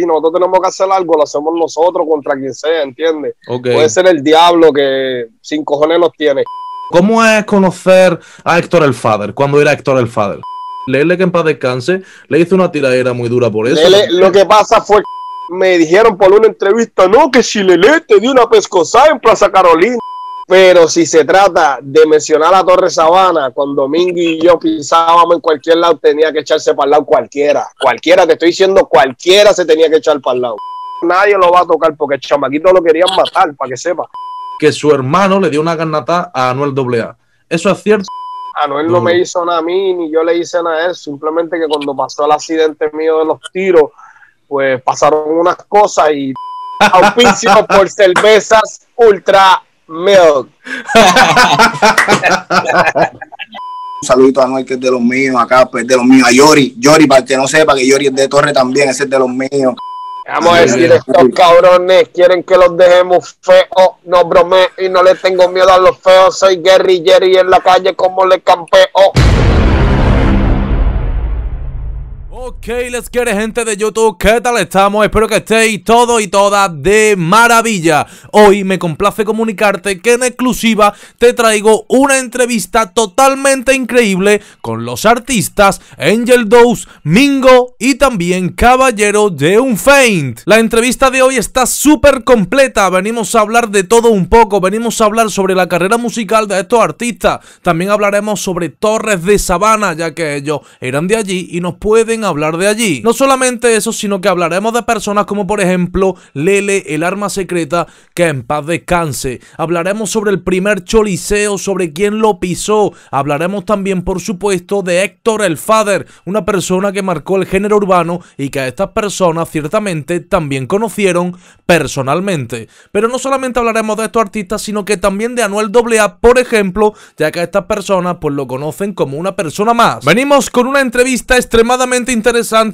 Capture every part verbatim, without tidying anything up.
si nosotros tenemos que hacer algo, lo hacemos nosotros contra quien sea, ¿entiendes? Okay. Puede ser el diablo que sin cojones los tiene. ¿Cómo es conocer a Héctor el Father? ¿Cuándo era Héctor el Father? Lele, que en paz descanse, le hizo una tiradera muy dura por eso. Lele, lo que pasa fue que me dijeron por una entrevista, no, que si Lele te dio una pescosada en Plaza Carolina. Pero si se trata de mencionar a Torre Sabana, cuando Mingo y yo pisábamos en cualquier lado, tenía que echarse para el lado cualquiera. Cualquiera, te estoy diciendo, cualquiera se tenía que echar para el lado. Nadie lo va a tocar porque el chamaquito lo querían matar, para que sepa. Que su hermano le dio una garnata a Anuel doble A. ¿Eso es cierto? Anuel no, no me hizo nada a mí, ni yo le hice nada a él. Simplemente que cuando pasó el accidente mío de los tiros, pues pasaron unas cosas y... auspicio por cervezas ultra... milk. Un saludito a Noel, que es de los míos, a Casper, de los míos, a Yori, Yori, para que no sepa que Yori es de Torre también, ese es de los míos. Vamos a decir, estos cabrones quieren que los dejemos feos, no bromeo y no le tengo miedo a los feos, soy guerrillero y en la calle como le campeo. Ok, let's get it, gente de YouTube, ¿qué tal estamos? Espero que estéis todos y todas de maravilla. Hoy me complace comunicarte que en exclusiva te traigo una entrevista totalmente increíble con los artistas Angel Doze, Mingo y también Caballero The Unfamed. La entrevista de hoy está súper completa, venimos a hablar de todo un poco, venimos a hablar sobre la carrera musical de estos artistas. También hablaremos sobre Torres de Sabana, ya que ellos eran de allí y nos pueden hablar de allí. No solamente eso, sino que hablaremos de personas como por ejemplo Lele, el arma secreta, que en paz descanse. Hablaremos sobre el primer Choliseo, sobre quién lo pisó. Hablaremos también, por supuesto, de Héctor el Father, una persona que marcó el género urbano y que a estas personas ciertamente también conocieron personalmente. Pero no solamente hablaremos de estos artistas, sino que también de Anuel doble A, por ejemplo, ya que a estas personas pues lo conocen como una persona más. Venimos con una entrevista extremadamente interesante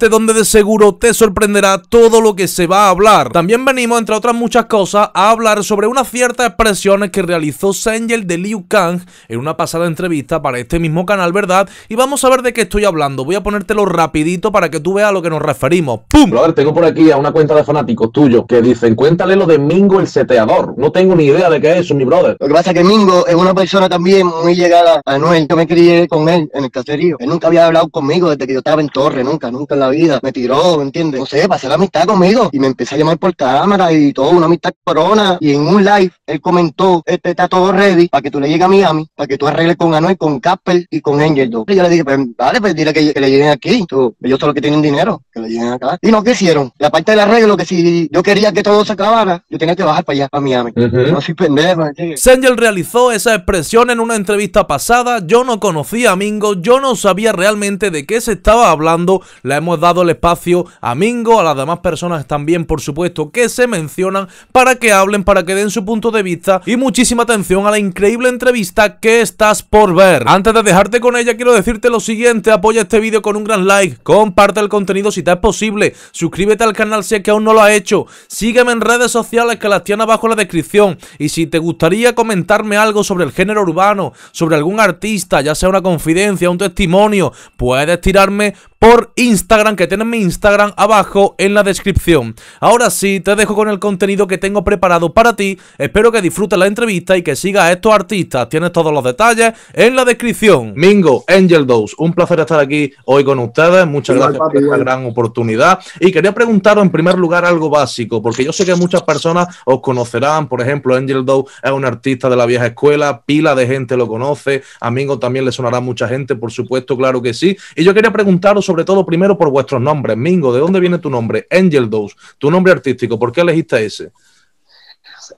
donde de seguro te sorprenderá todo lo que se va a hablar. También venimos, entre otras muchas cosas, a hablar sobre unas ciertas expresiones que realizó Sengel de Liu Kang en una pasada entrevista para este mismo canal, ¿verdad? Y vamos a ver de qué estoy hablando. Voy a ponértelo rapidito para que tú veas a lo que nos referimos. ¡Pum! Brother, tengo por aquí a una cuenta de fanáticos tuyos que dicen, cuéntale lo de Mingo el seteador. No tengo ni idea de qué es eso, mi brother. Lo que pasa es que Mingo es una persona también muy llegada a Noel. Yo me crié con él en el caserío. Él nunca había hablado conmigo desde que yo estaba en Torre. Nunca, nunca en la vida. Me tiró, ¿me entiendes? No sé, pasé la amistad conmigo y me empecé a llamar por cámara y todo, una amistad corona. Y en un live, él comentó, este está todo ready para que tú le llegues a Miami, para que tú arregles con Anuel, con Casper y con Angel Doze. Y yo le dije, pues vale, pues dile que, que le lleguen aquí. Tú, ellos son los que tienen dinero, que le lleguen acá. Y no, ¿qué hicieron? La parte del arreglo, que si yo quería que todo se acabara, yo tenía que bajar para allá, para Miami. Uh -huh. No soy pendejo. Sengel realizó esa expresión en una entrevista pasada. Yo no conocía a Mingo, yo no sabía realmente de qué se estaba hablando. Le hemos dado el espacio a Mingo, a las demás personas también, por supuesto, que se mencionan, para que hablen, para que den su punto de vista. Y muchísima atención a la increíble entrevista que estás por ver. Antes de dejarte con ella, quiero decirte lo siguiente: apoya este vídeo con un gran like, comparte el contenido si te es posible, suscríbete al canal si es que aún no lo has hecho, sígueme en redes sociales que las tienes abajo en la descripción. Y si te gustaría comentarme algo sobre el género urbano, sobre algún artista, ya sea una confidencia, un testimonio, puedes tirarme por Instagram, que tienen mi Instagram abajo en la descripción. Ahora sí, te dejo con el contenido que tengo preparado para ti. Espero que disfrutes la entrevista y que sigas a estos artistas. Tienes todos los detalles en la descripción. Mingo, Angel Doze, un placer estar aquí hoy con ustedes. Muchas gracias por esta gran oportunidad. Y quería preguntaros en primer lugar algo básico, porque yo sé que muchas personas os conocerán. Por ejemplo, Angel Doze es un artista de la vieja escuela, pila de gente lo conoce. A Mingo también le sonará mucha gente, por supuesto, claro que sí. Y yo quería preguntaros sobre Sobre todo primero por vuestros nombres. Mingo, ¿de dónde viene tu nombre? Angel Doze, tu nombre artístico, ¿por qué elegiste ese?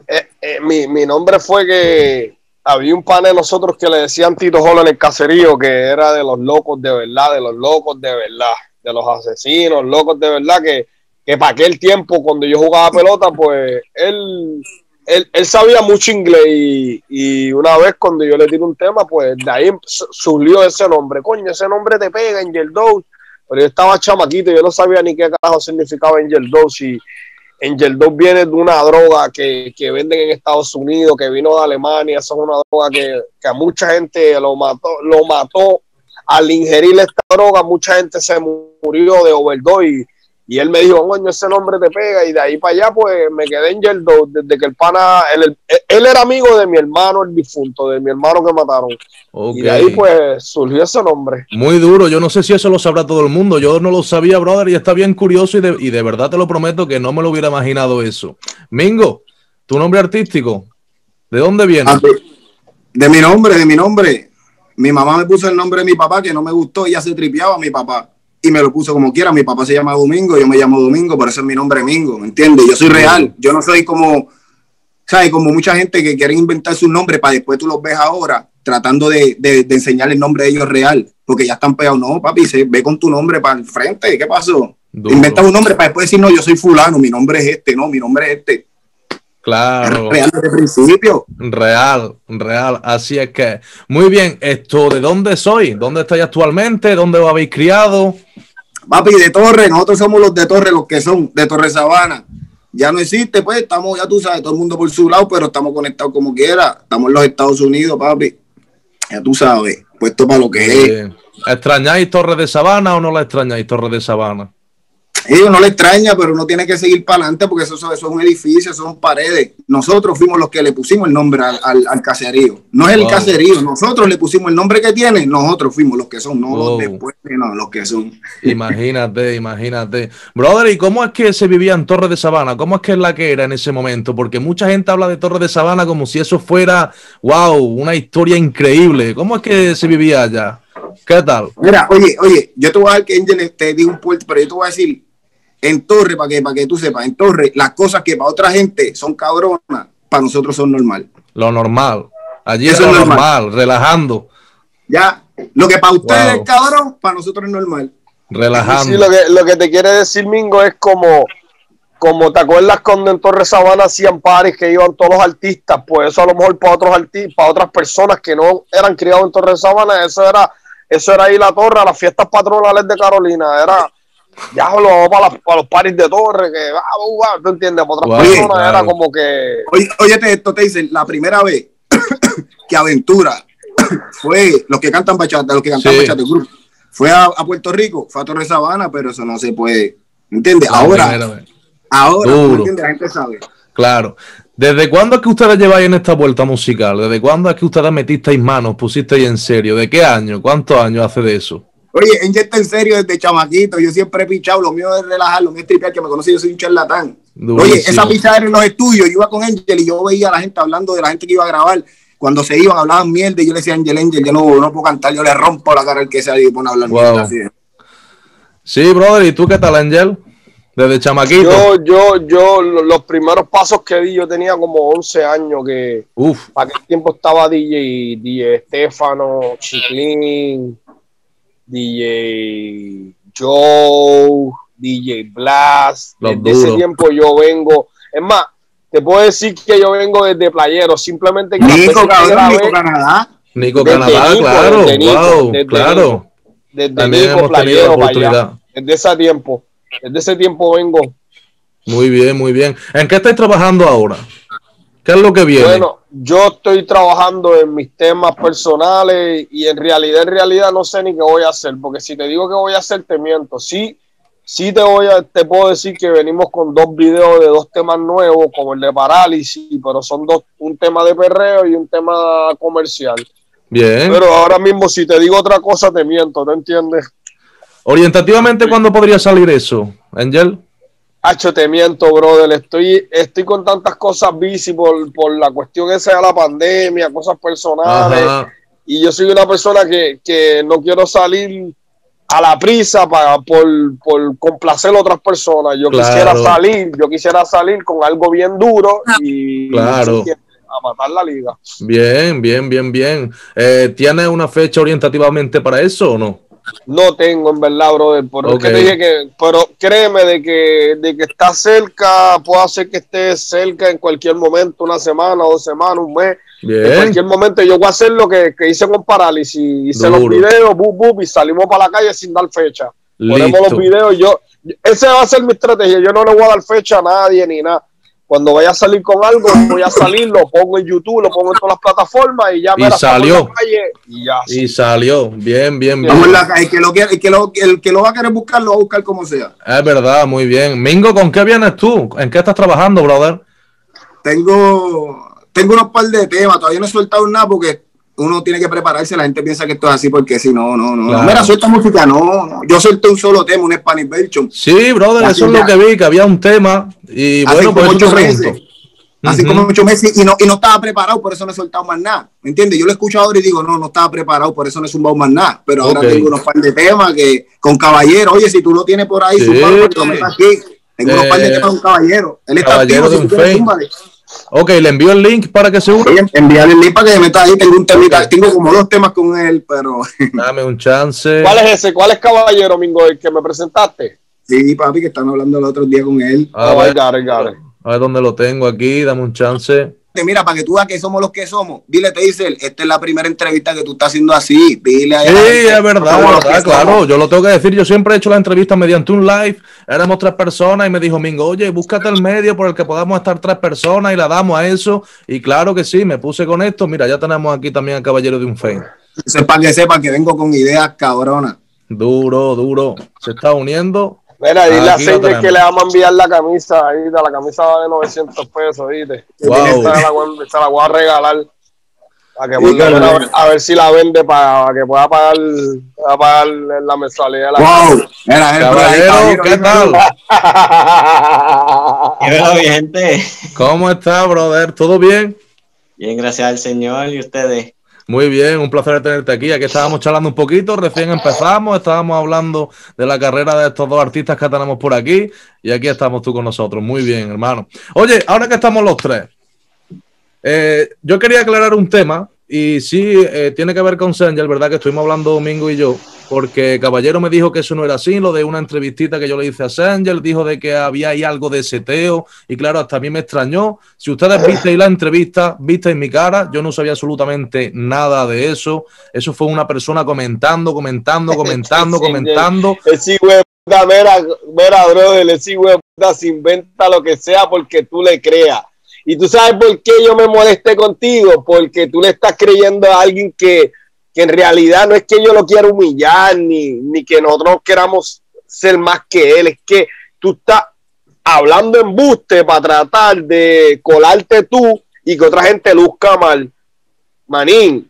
Eh, eh, mi, mi nombre fue que había un pan de nosotros que le decían Tito Jolo en el caserío, que era de los locos de verdad, de los locos de verdad, de los asesinos, locos de verdad, que, que para aquel tiempo cuando yo jugaba pelota, pues él... Él, él sabía mucho inglés y, y una vez cuando yo le tiré un tema, pues de ahí surgió ese nombre. Coño, ese nombre te pega, Angel Doze. Pero yo estaba chamaquito, yo no sabía ni qué carajo significaba Angel Doze. Y Angel Doze viene de una droga que, que venden en Estados Unidos, que vino de Alemania. Esa es una droga que, que a mucha gente lo mató, lo mató. Al ingerir esta droga, mucha gente se murió de overdose. Y Y él me dijo, coño, ese nombre te pega. Y de ahí para allá, pues, me quedé en Angel Doze. Desde que el pana... Él, él, él era amigo de mi hermano, el difunto, de mi hermano que mataron. Okay. Y de ahí, pues, surgió ese nombre. Muy duro. Yo no sé si eso lo sabrá todo el mundo. Yo no lo sabía, brother, y está bien curioso. Y de, y de verdad te lo prometo que no me lo hubiera imaginado eso. Mingo, tu nombre artístico, ¿de dónde viene? De mi nombre, de mi nombre. Mi mamá me puso el nombre de mi papá, que no me gustó. Ella se tripeaba a mi papá. Y me lo puso como quiera. Mi papá se llama Domingo, yo me llamo Domingo, por eso es mi nombre Mingo, ¿me entiendes? Yo soy real, yo no soy como, ¿sabes? Como mucha gente que quiere inventar sus nombres para después tú los ves ahora tratando de, de, de enseñar el nombre de ellos real, porque ya están pegados. No, papi, se ve con tu nombre para el frente, ¿qué pasó? Duro. Inventa un nombre para después decir, no, yo soy fulano, mi nombre es este, no, mi nombre es este. Claro. Real desde el principio. Real, real. Así es que. Muy bien, esto, ¿de dónde soy? ¿Dónde estáis actualmente? ¿Dónde os habéis criado? Papi, de Torre. Nosotros somos los de Torre, los que son de Torre Sabana. Ya no existe, pues. Estamos, ya tú sabes, todo el mundo por su lado, pero estamos conectados como quiera. Estamos en los Estados Unidos, papi. Ya tú sabes, puesto para lo que eh, es. ¿Extrañáis Torre de Sabana o no la extrañáis, Torre de Sabana? Ellos no le extraña, pero uno tiene que seguir para adelante porque eso, eso, eso es un edificio, son paredes. Nosotros fuimos los que le pusimos el nombre al, al, al caserío. No es el wow. caserío, nosotros le pusimos el nombre que tiene, nosotros fuimos los que son, no wow. los después, no, los que son. Imagínate, imagínate. Brother, ¿y cómo es que se vivía en Torre de Sabana? ¿Cómo es que es la que era en ese momento? Porque mucha gente habla de Torre de Sabana como si eso fuera, wow, una historia increíble. ¿Cómo es que se vivía allá? ¿Qué tal? Mira, oye, oye, yo te voy a dar que Angel te diga un puerto, pero yo te voy a decir... En Torre, para que, para que tú sepas, en Torre, las cosas que para otra gente son cabronas, para nosotros son normal. Lo normal. Allí eso es lo normal. normal, relajando. Ya, lo que para ustedes wow. es cabrón, para nosotros es normal. Relajando. Sí, lo que, lo que te quiere decir, Mingo, es como, como te acuerdas cuando en Torre Sabana hacían paris que iban todos los artistas, pues eso a lo mejor para otros artistas, para otras personas que no eran criados en Torre Sabana, eso era, eso era ir a la Torre, a las fiestas patronales de Carolina, era... Ya lo para, para los paris de Torre, que va, va, tú entiendes, para otras wow, personas claro. era como que. Oye, oye, esto te dicen, la primera vez que Aventura fue, los que cantan bachata, los que cantan sí. bachata del grupo, fue a, a Puerto Rico, fue a Torre Sabana, pero eso no se puede, ¿entiendes? La ahora, ahora, ¿entiendes? La gente sabe. Claro. ¿Desde cuándo es que ustedes lleváis en esta vuelta musical? ¿Desde cuándo es que ustedes metisteis manos, pusisteis en serio? ¿De qué año? ¿Cuántos años hace de eso? Oye, Angel está en serio desde chamaquito. Yo siempre he pichado. Lo mío es relajar, lo mío es tripear. Que me conoce, yo soy un charlatán. Durísimo. Oye, esa pichada era en los estudios. Yo iba con Angel y yo veía a la gente hablando de la gente que iba a grabar. Cuando se iban, hablaban mierda. Y yo le decía, Angel, Angel, yo no, no puedo cantar. Yo le rompo la cara al que sea y pone a hablar wow. mierda. Así. Sí, brother. ¿Y tú qué tal, Angel? Desde chamaquito. Yo, yo, yo, los primeros pasos que di, yo tenía como once años. Que Uf. Para aquel tiempo estaba D J, D J Stefano, Chiclini, D J Joe, D J Blast. Los desde duro. Ese tiempo yo vengo, es más, te puedo decir que yo vengo desde Playero, simplemente que Nico, cabrón, Nico Canadá. Nico Canadá, claro, desde Nico, wow, desde claro. Desde, desde Nico, hemos Playero, tenido oportunidad. Para allá. Desde ese tiempo, desde ese tiempo vengo. Muy bien, muy bien. ¿En qué estáis trabajando ahora? ¿Qué es lo que viene? Bueno, yo estoy trabajando en mis temas personales y en realidad, en realidad no sé ni qué voy a hacer, porque si te digo que voy a hacer, te miento. Sí, sí te voy a, te puedo decir que venimos con dos videos de dos temas nuevos, como el de Parálisis, pero son dos, un tema de perreo y un tema comercial. Bien. Pero ahora mismo si te digo otra cosa, te miento, ¿te entiendes? Orientativamente, ¿cuándo podría salir eso, Angel? Hacho, te miento, brother. Estoy, estoy con tantas cosas busy por, por la cuestión esa de la pandemia, cosas personales. Ajá. Y yo soy una persona que, que no quiero salir a la prisa para, por, por complacer a otras personas. Yo claro. quisiera salir, yo quisiera salir con algo bien duro y claro. a matar la liga. Bien, bien, bien, bien. Eh, ¿Tienes una fecha orientativamente para eso o no? No tengo, en verdad, brother, porque okay. te dije que, pero créeme de que, de que está cerca, puedo hacer que esté cerca en cualquier momento, una semana, dos semanas, un mes, bien. En cualquier momento yo voy a hacer lo que, que hice con Parálisis, hice Duro. Los videos, bup, bup, y salimos para la calle sin dar fecha, ponemos Listo. Los videos, yo, esa va a ser mi estrategia, yo no le voy a dar fecha a nadie ni nada. Cuando vaya a salir con algo, voy a salir, lo pongo en YouTube, lo pongo en todas las plataformas y ya me y la salió. En la calle y, ya y salió. Bien, bien, bien. Vamos en la calle, que lo, que, que lo, el que lo va a querer buscar, lo va a buscar como sea. Es verdad, muy bien. Mingo, ¿con qué vienes tú? ¿En qué estás trabajando, brother? Tengo, tengo unos par de temas. Todavía no he soltado nada porque uno tiene que prepararse. La gente piensa que esto es así porque si no, no, no. Claro. Mira, suelta música. No, no. Yo solté un solo tema, un Spanish version. Sí, brother, así eso ya. Es lo que vi, que había un tema. Y bueno, pues ocho meses. Así como ocho meses y no, y no estaba preparado, por eso no he soltado más nada. ¿Me entiendes? Yo lo escucho ahora y digo, no, no estaba preparado, por eso no he zumbado más nada. Pero ahora okay. tengo unos par de temas que con Caballero. Oye, si tú lo tienes por ahí, sí. zumbado, lo metes aquí. Tengo eh, unos par de temas con Caballero. Él está activo, si tú quieres, zúmbale. Ok, le envío el link para que se una. Envíale el link para que se meta ahí. Tengo un temita, okay. tengo como dos temas con él, pero. Dame un chance. ¿Cuál es ese? ¿Cuál es Caballero, Mingo, el que me presentaste? Sí, papi, que están hablando el otro día con él. A ver, a ver, a ver. A ver dónde lo tengo aquí, dame un chance. Mira, para que tú veas que somos los que somos. Dile, te dice, esta es la primera entrevista que tú estás haciendo así. Dile ahí. Sí, es verdad, es verdad, claro. Yo lo tengo que decir. Yo siempre he hecho la entrevista mediante un live. Éramos tres personas y me dijo, Mingo, oye, búscate el medio por el que podamos estar tres personas y la damos a eso. Y claro que sí, me puse con esto. Mira, ya tenemos aquí también al Caballero The Unfamed. Sepan que sepan que vengo con ideas cabronas. Duro, duro. Se está uniendo. Mira, dile a Sengel que le vamos a enviar la camisa, ahí, la camisa de novecientos pesos, ¿viste? Wow. Se la, se la voy a regalar, a, que sí, a, ver, a ver si la vende para que pueda pagar, para pagar la mensualidad. La wow, mira, Caballero, ¿qué tal? ¿Qué bien, gente? ¿Cómo está, brother? ¿Todo bien? Bien, gracias al Señor y ustedes. Muy bien, un placer tenerte aquí. Aquí estábamos charlando un poquito, recién empezamos, estábamos hablando de la carrera de estos dos artistas que tenemos por aquí y aquí estamos tú con nosotros. Muy bien, hermano. Oye, ahora que estamos los tres, eh, yo quería aclarar un tema y sí, eh, tiene que ver con Sengel, ¿verdad? Que estuvimos hablando Domingo y yo, porque Caballero me dijo que eso no era así, lo de una entrevistita que yo le hice a Sengel, dijo de que había ahí algo de seteo, y claro, hasta a mí me extrañó. Si ustedes visteis la entrevista, visteis mi cara, yo no sabía absolutamente nada de eso, eso fue una persona comentando, comentando, comentando, comentando. Sí, güey, mira, mira, brother, ese güey se inventa lo que sea porque tú le creas. Y tú sabes por qué yo me molesté contigo, porque tú le estás creyendo a alguien que, que en realidad no es que yo lo quiera humillar, ni, ni que nosotros queramos ser más que él, es que tú estás hablando embuste para tratar de colarte tú y que otra gente luzca mal. Manín,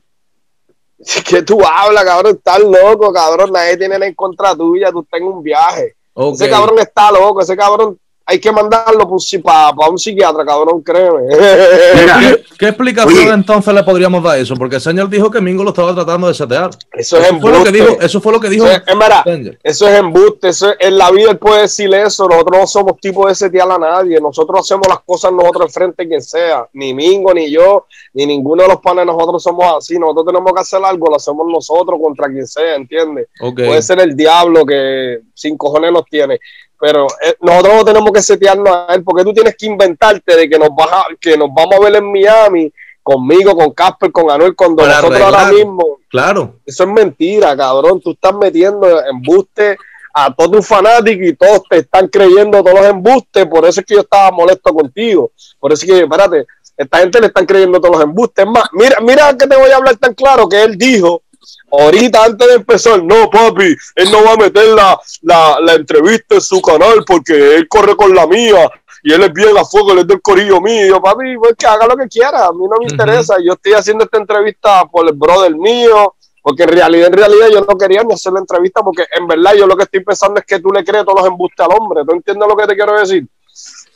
que tú hablas, cabrón, estás loco, cabrón, nadie tiene nada en contra tuya, tú estás en un viaje. Okay. Ese cabrón está loco, ese cabrón... Hay que mandarlo para pa un psiquiatra, cabrón, créeme. ¿Qué, qué explicación Oye. entonces le podríamos dar a eso? Porque Sengel dijo que Mingo lo estaba tratando de setear. Eso, eso es embuste. Fue lo que dijo, eso fue lo que dijo. Eso es, mira, eso es embuste. Eso es, en la vida él puede decir eso. Nosotros no somos tipo de setear a nadie. Nosotros hacemos las cosas nosotros enfrente de quien sea. Ni Mingo, ni yo, ni ninguno de los panes. Nosotros somos así. Nosotros tenemos que hacer algo. Lo hacemos nosotros contra quien sea, ¿entiendes? Okay. Puede ser el diablo que sin cojones los tiene. Pero nosotros no tenemos que setearnos a él, porque tú tienes que inventarte de que nos, vas a, que nos vamos a ver en Miami conmigo, con Casper, con Anuel, con nosotros arreglar. Ahora mismo. Claro. Eso es mentira, cabrón. Tú estás metiendo embuste a todos tus fanáticos y todos te están creyendo todos los embustes. Por eso es que yo estaba molesto contigo. Por eso es que, espérate, esta gente le están creyendo todos los embustes. Es más, mira, mira que te voy a hablar tan claro que él dijo. Ahorita antes de empezar, no papi, él no va a meter la, la, la entrevista en su canal porque él corre con la mía y él es bien a fuego, él es del corillo mío. Papi, pues que haga lo que quiera, a mí no me uh-huh. interesa. Yo estoy haciendo esta entrevista por el brother mío, porque en realidad, en realidad yo no quería ni hacer la entrevista, porque en verdad yo lo que estoy pensando es que tú le crees todos los embustes al hombre. ¿Tú entiendes lo que te quiero decir?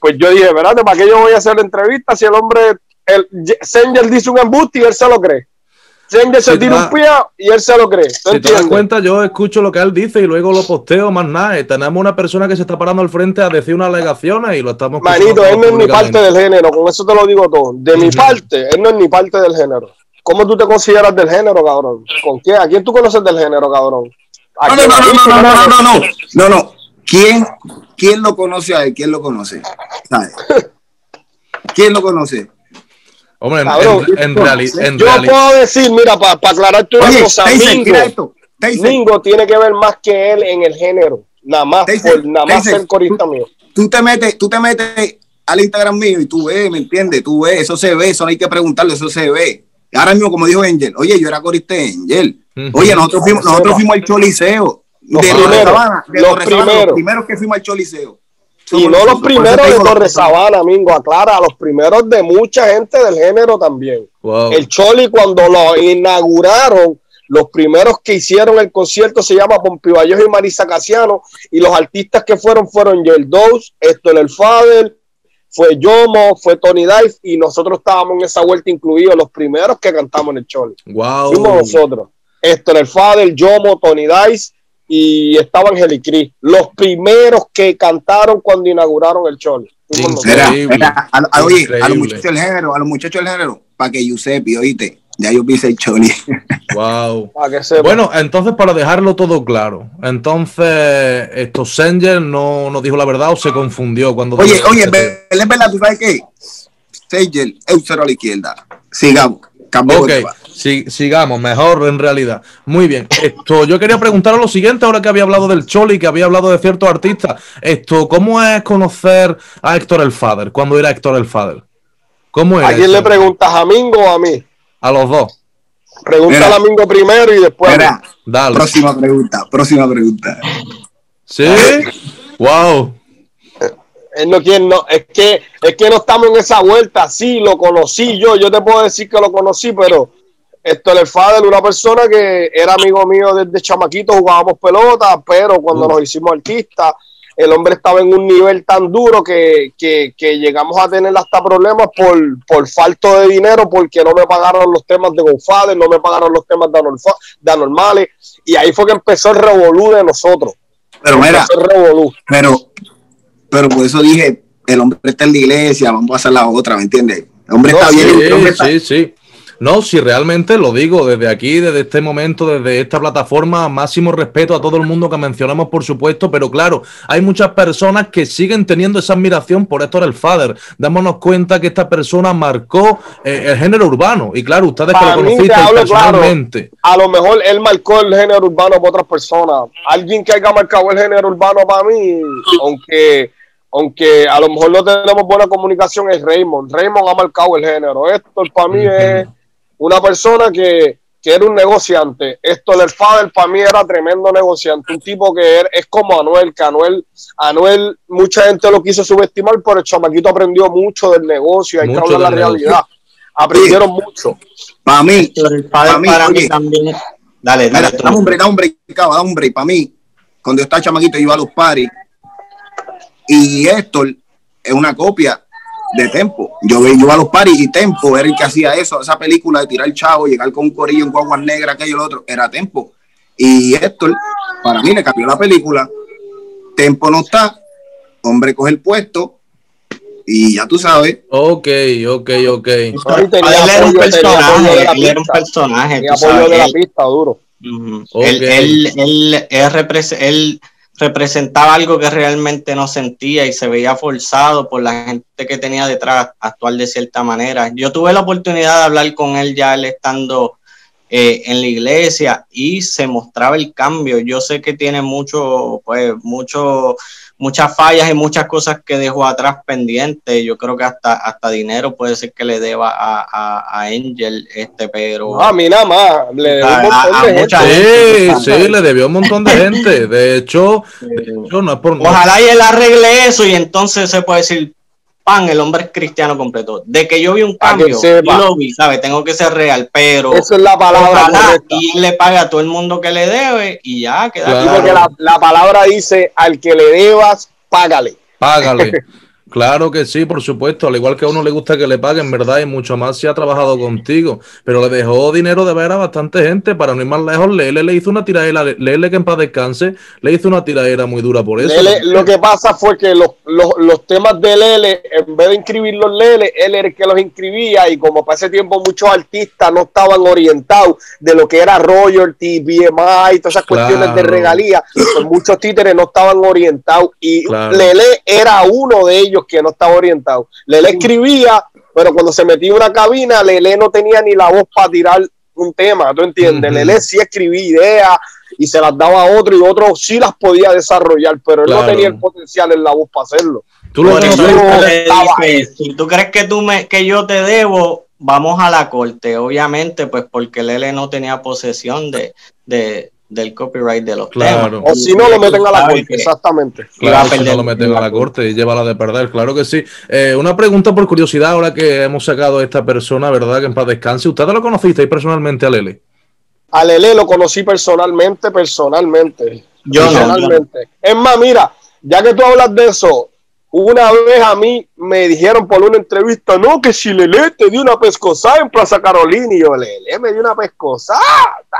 Pues yo dije, espérate, ¿para qué yo voy a hacer la entrevista si el hombre, el Sengel dice un embuste y él se lo cree? Sengel se tira un pie y él se lo cree. Si te das cuenta, yo escucho lo que él dice y luego lo posteo, más nada. Tenemos una persona que se está parando al frente a decir unas alegaciones y lo estamos... Manito, él no es ni parte del género, con eso te lo digo todo. De mi parte, él no es ni parte del género. ¿Cómo tú te consideras del género, cabrón? ¿Con quién? ¿A quién tú conoces del género, cabrón? No, no, no, no, no, no, no, no, no. ¿Quién, quién lo conoce a él? ¿Quién lo conoce? ¿Sabes? ¿Quién lo conoce? Hombre, cabrón, en, en, en realidad. Yo reali puedo decir, mira, para pa aclarar tu cosa, Mingo, Mingo tiene que ver más que él en el género. Nada más, por, nada más ser corista mío. Tú te metes, tú te metes al Instagram mío y tú ves, ¿me entiendes? Tú ves, eso se ve, eso no hay que preguntarle, eso se ve. Ahora mismo, como dijo Angel, oye, yo era corista de Angel. Oye, nosotros fuimos, nosotros fuimos al Choliseo. Los de Torre Sabana, de los, Torre primeros. Sabana, los primeros que fuimos al Choliseo. Y no los primeros de Torre Sabana, Mingo, aclara, los primeros de mucha gente del género también. Wow. El Choli, cuando lo inauguraron, los primeros que hicieron el concierto se llama Pompivallos y Marisa Casiano, y los artistas que fueron fueron Yoel Dose, Héctor el Father, fue Yomo, fue Tony Dice, y nosotros estábamos en esa vuelta incluidos, los primeros que cantamos en el Choli. Wow. Fuimos nosotros, Héctor el Father, Yomo, Tony Dice, y estaba Angel y Cris, los primeros que cantaron cuando inauguraron el Choli. Increíble. Era, a, a, oye, Increíble. A los muchachos del género, a los muchachos del género, para que Giuseppe, oíste, ya yo pise el Choli. Wow. Bueno, entonces, para dejarlo todo claro, entonces, esto, Sengel no nos dijo la verdad o se confundió cuando... Oye, oye, es verdad, ¿tú sabes qué? Sengel, el cero a la izquierda. Sigamos. Cambio ok, sí, sigamos, mejor en realidad. Muy bien, esto, yo quería preguntar lo siguiente, ahora que había hablado del Choli, que había hablado de ciertos artistas, esto, ¿cómo es conocer a Héctor el Father? ¿Cuándo era Héctor el Father? ¿Cómo es? ¿A quién le preguntas, a Mingo o a mí? A los dos. Pregúntale a Mingo primero y después. Mira, dale. Próxima pregunta, próxima pregunta. ¿Sí? Wow. Él no, ¿quién no? Es que es que no estamos en esa vuelta. Sí, lo conocí yo. Yo te puedo decir que lo conocí, pero Héctor el Father, una persona que era amigo mío desde chamaquito, jugábamos pelota, pero cuando uh. nos hicimos artistas, el hombre estaba en un nivel tan duro que, que, que llegamos a tener hasta problemas por, por falta de dinero, porque no me pagaron los temas de Godfather, no me pagaron los temas de, anorfa, de Anormales, y ahí fue que empezó el revolú de nosotros. Pero mira, pero... Pero por eso dije, el hombre está en la iglesia, vamos a hacer la otra, ¿me entiendes? El hombre no, está sí, bien. El hombre está... Sí, sí. No, si realmente lo digo desde aquí, desde este momento, desde esta plataforma, máximo respeto a todo el mundo que mencionamos, por supuesto, pero claro, hay muchas personas que siguen teniendo esa admiración por Héctor el Father. Dámonos cuenta que esta persona marcó eh, el género urbano, y claro, ustedes para que lo conociste personalmente. Claro, a lo mejor él marcó el género urbano para otras personas. Alguien que haya marcado el género urbano para mí, aunque... aunque a lo mejor no tenemos buena comunicación, es Raymond. Raymond ha marcado el género. Héctor para mí es una persona que, que era un negociante. Héctor el Father para mí era tremendo negociante. Un tipo que era, es como Anuel, que Anuel, Anuel, mucha gente lo quiso subestimar, pero el chamaquito aprendió mucho del negocio. Hay mucho que hablar de la negocio. Realidad. Aprendieron sí. mucho. Para mí, Héctor el Father, para mí, para mí también. Dale, dale. Da hombre, da hombre, da hombre. Para mí, cuando yo estaba chamaquito, iba a los paris. Y Héctor es una copia de Tempo. Yo iba a los paris y Tempo era el que hacía eso, esa película de tirar el chavo, llegar con un corillo en guaguas negras, aquello y lo otro, era Tempo. Y Héctor, para mí, le cambió la película. Tempo no está, hombre coge el puesto y ya tú sabes. Ok, ok, ok. Él era un personaje, él era un personaje. Apoyo de la pista, duro. Él él representaba algo que realmente no sentía y se veía forzado por la gente que tenía detrás a actuar de cierta manera. Yo tuve la oportunidad de hablar con él ya él estando eh, en la iglesia y se mostraba el cambio. Yo sé que tiene mucho, pues, mucho, muchas fallas y muchas cosas que dejó atrás pendientes. Yo creo que hasta, hasta dinero puede ser que le deba a, a, a Angel, este, pero... A mí nada más, le debió un montón de gente. Sí, sí, le debió un montón de gente. De hecho, de hecho no es por... Ojalá y él arregle eso y entonces se puede decir, pan, el hombre es cristiano completo. De que yo vi un cambio, lo vi, ¿sabes? Tengo que ser real, pero... Eso es la palabra correcta. Y le paga a todo el mundo que le debe y ya queda claro. Porque la, la palabra dice, al que le debas, págale. Págale. Claro que sí, por supuesto. Al igual que a uno le gusta que le paguen, ¿verdad? Y mucho más si ha trabajado contigo. Pero le dejó dinero de ver a bastante gente. Para no ir más lejos, Lele le hizo una tiradera. Lele, que en paz descanse, le hizo una tiradera muy dura por eso. Lele, lo que pasa fue que los, los, los temas de Lele, en vez de inscribirlos Lele, él era el que los inscribía. Y como para ese tiempo muchos artistas no estaban orientados de lo que era royalty, B M I y todas esas cuestiones de regalías, muchos títeres no estaban orientados. Y Lele era uno de ellos que no estaba orientado. Lele escribía, pero cuando se metía en una cabina, Lele no tenía ni la voz para tirar un tema, ¿tú entiendes? Uh-huh. Lele sí escribía ideas y se las daba a otro y otro sí las podía desarrollar, pero él claro. no tenía el potencial en la voz para hacerlo. Tú lo dices, si tú crees que, tú me, que yo te debo, vamos a la corte, obviamente, pues porque Lele no tenía posesión de, de, del copyright de los claro. temas. O si no lo meten a la corte, exactamente. Claro, si no lo meten a la corte y lleva la de perder, claro que sí. Eh, una pregunta por curiosidad, ahora que hemos sacado a esta persona, ¿verdad? Que en paz descanse. ¿Ustedes lo conocisteis personalmente a Lele? A Lele lo conocí personalmente, personalmente. Yo personalmente. No, no. Es más, mira, ya que tú hablas de eso, una vez a mí me dijeron por una entrevista, no, que si Lele te dio una pescosada en Plaza Carolina, y yo, Lele me dio una pescosada,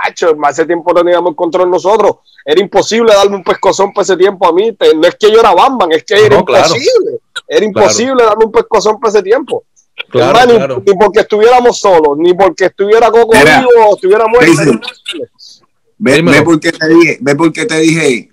tacho, hace tiempo no teníamos control nosotros, era imposible darme un pescozón para ese tiempo a mí, no es que yo era Bamban, es que era no, imposible, claro. era imposible claro. darme un pescozón para ese tiempo. Claro, Además, claro. Ni, ni porque estuviéramos solos, ni porque estuviera Coco vivo o estuviera muerto. Ve, ve por qué te dije, ve por qué te dije,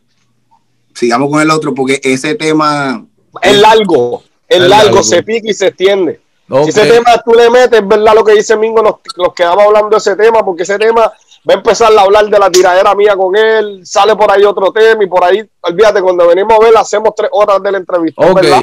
sigamos con el otro, porque ese tema es largo, es, es largo, largo, se pica y se extiende. Okay. Si ese tema tú le metes, verdad lo que dice Mingo, nos, nos quedamos hablando de ese tema, porque ese tema va a empezar a hablar de la tiradera mía con él, sale por ahí otro tema y por ahí, olvídate, cuando venimos a ver, hacemos tres horas de la entrevista, okay. ¿verdad?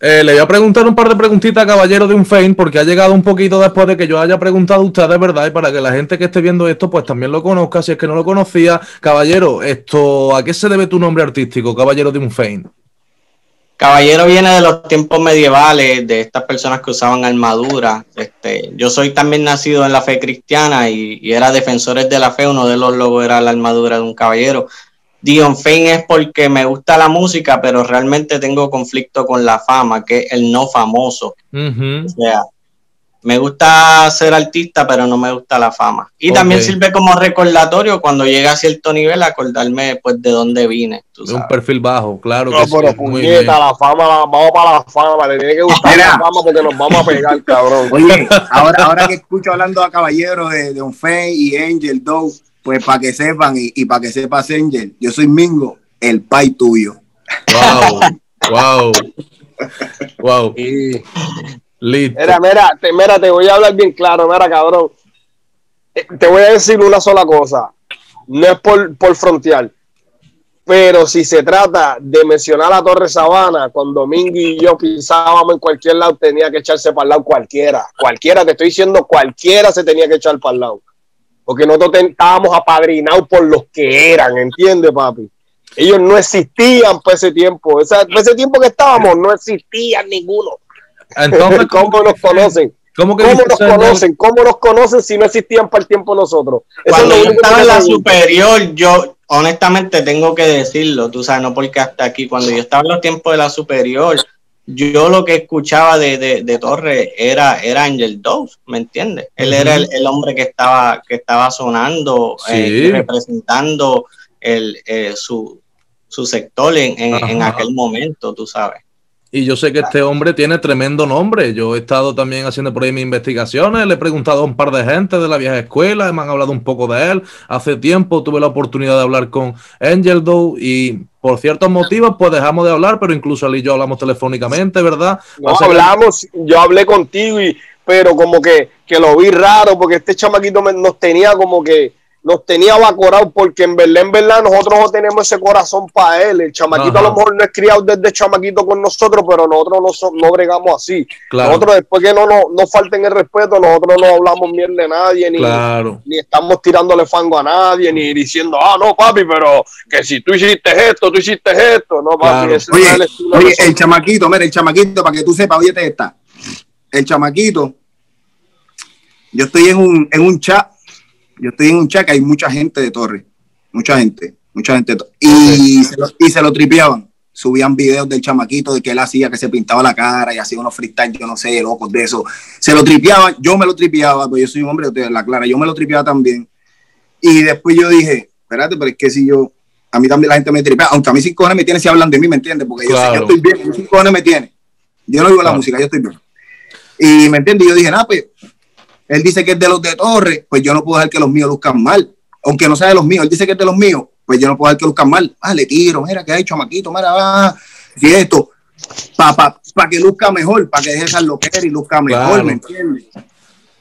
Eh, le voy a preguntar un par de preguntitas a Caballero The Unfamed, porque ha llegado un poquito después de que yo haya preguntado a ustedes, ¿verdad? Y para que la gente que esté viendo esto, pues también lo conozca, si es que no lo conocía. Caballero, esto, ¿a qué se debe tu nombre artístico, Caballero The Unfamed? Caballero viene de los tiempos medievales, de estas personas que usaban armadura. Este, yo soy también nacido en la fe cristiana y, y era defensores de la fe, uno de los logos era la armadura de un caballero. The Unfamed es porque me gusta la música, pero realmente tengo conflicto con la fama, que es el no famoso. Uh-huh. O sea, me gusta ser artista, pero no me gusta la fama. Y okay. también sirve como recordatorio cuando llega a cierto nivel, acordarme pues de dónde vine. Tú sabes. Un perfil bajo, claro. No, que pero sí, puñeta, la fama, la, vamos para la fama, le tiene que gustar Mira. la fama porque nos vamos a pegar, cabrón. Oye, ahora, ahora que escucho hablando a Caballero de, de Unfamed y Angel Doze, pues para que sepan y, y para que sepa Sengel, yo soy Mingo, el pai tuyo. Wow, wow, wow. Y... Listo. Mira, mira te, mira, te voy a hablar bien claro, mira, cabrón. Te voy a decir una sola cosa, no es por, por frontear, pero si se trata de mencionar a Torre Sabana, cuando Mingo y yo pisábamos en cualquier lado, tenía que echarse para el lado cualquiera. Cualquiera, te estoy diciendo, cualquiera se tenía que echar para el lado. Porque nosotros estábamos apadrinados por los que eran, ¿entiendes, papi? Ellos no existían por ese tiempo. O sea, por ese tiempo que estábamos, no existían ninguno. Entonces, ¿cómo, ¿cómo nos conocen? ¿Cómo, que ¿Cómo nos conocen? ¿Cómo nos conocen si no existían para el tiempo nosotros? Eso Cuando yo estaba en la superior, yo... Honestamente, tengo que decirlo. Tú sabes, no porque hasta aquí. Cuando yo estaba en los tiempos de la superior, yo lo que escuchaba de, de, de Torre era, era Angel Doze, ¿me entiendes? Él era el, el hombre que estaba, que estaba sonando, sí. eh, representando el, eh, su, su sector en, en, en aquel momento, tú sabes. Y yo sé que este hombre tiene tremendo nombre. Yo he estado también haciendo por ahí mis investigaciones, le he preguntado a un par de gente de la vieja escuela, me han hablado un poco de él. Hace tiempo tuve la oportunidad de hablar con Angel Doze y por ciertos motivos pues dejamos de hablar, pero incluso él y yo hablamos telefónicamente, ¿verdad? No, o sea, hablamos, yo hablé contigo, y pero como que, que lo vi raro porque este chamaquito me, nos tenía como que... nos tenía evacorado porque en verdad, en verdad nosotros no tenemos ese corazón para él. El chamaquito Ajá. a lo mejor no es criado desde chamaquito con nosotros, pero nosotros no, so, no bregamos así. Claro. Nosotros después que no nos no falten el respeto, nosotros no hablamos mierda de nadie, ni, claro. ni estamos tirándole fango a nadie, ni diciendo, ah, no, papi, pero que si tú hiciste esto, tú hiciste esto. No, papi. Claro. Ese oye, no oye el chamaquito, mira, el chamaquito, para que tú sepas, oye, te está. El chamaquito, yo estoy en un, en un chat. Yo estoy en un chat que hay mucha gente de Torre, mucha gente, mucha gente de Torre. Y, se lo, y se lo tripeaban, subían videos del chamaquito de que él hacía, que se pintaba la cara y hacía unos freestyle, yo no sé, locos de eso. Se lo tripeaban, yo me lo tripeaba, pues yo soy un hombre de la clara, yo me lo tripeaba también. Y después yo dije, espérate, pero es que si yo, a mí también la gente me tripea, aunque a mí cinco horas me tienen si hablan de mí, ¿me entiendes? Porque claro. yo sé que estoy bien, a mí cinco horas me tienen. Yo no digo claro. la música, yo estoy bien. Y me entiendes, yo dije, nada, pues... Él dice que es de los de Torre, pues yo no puedo dejar que los míos luzcan mal. Aunque no sea de los míos, él dice que es de los míos, pues yo no puedo dejar que luzcan mal. Ah, le tiro, mira, que hay chamaquito, mira, va. Y esto, para pa, pa que luzca mejor, para que deje esa loquera y luzca mejor, claro. ¿me entiendes?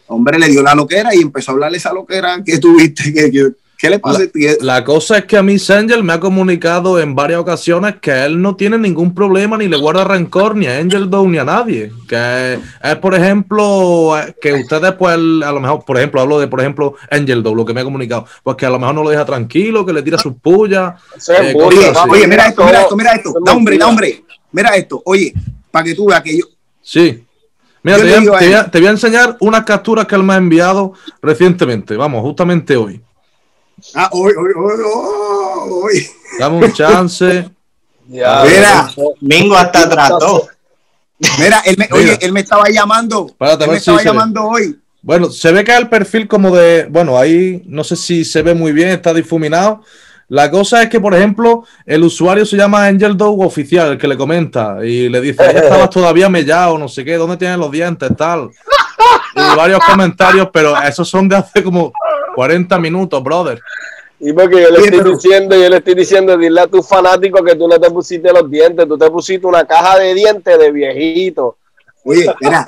Hombre, le dio la loquera y empezó a hablarle esa loquera que tuviste, que, que, ¿Qué le pasa? La, la cosa es que a mí Sengel me ha comunicado en varias ocasiones que él no tiene ningún problema ni le guarda rencor ni a Angel Doze ni a nadie. Que es, por ejemplo, que ustedes pues a lo mejor, por ejemplo, hablo de por ejemplo Angel Doze, lo que me ha comunicado, pues que a lo mejor no lo deja tranquilo, que le tira sus pullas. Eh, oye, oye, mira esto, mira esto, mira esto. Da hombre, da hombre. Mira esto, oye, para que tú veas que yo... Sí. Mira, yo te, voy a, te, voy a, te voy a enseñar unas capturas que él me ha enviado recientemente. Vamos, justamente hoy. Ah, hoy, hoy, hoy, hoy. Dame un chance. Ya, mira, Mingo hasta trató. Mira, él me, mira. Oye, él me estaba llamando. Párate, él me estaba si llamando hoy. Bueno, se ve que el perfil como de... Bueno, ahí no sé si se ve muy bien, está difuminado. La cosa es que, por ejemplo, el usuario se llama Angel Doze Oficial, el que le comenta, y le dice, ya estabas todavía mellado, no sé qué, ¿dónde tienes los dientes? Tal. Y varios comentarios, pero esos son de hace como cuarenta minutos, brother. Y porque yo le estoy diciendo, yo le estoy diciendo, dile a tus fanáticos que tú no te pusiste los dientes, tú te pusiste una caja de dientes de viejito. Oye, mira.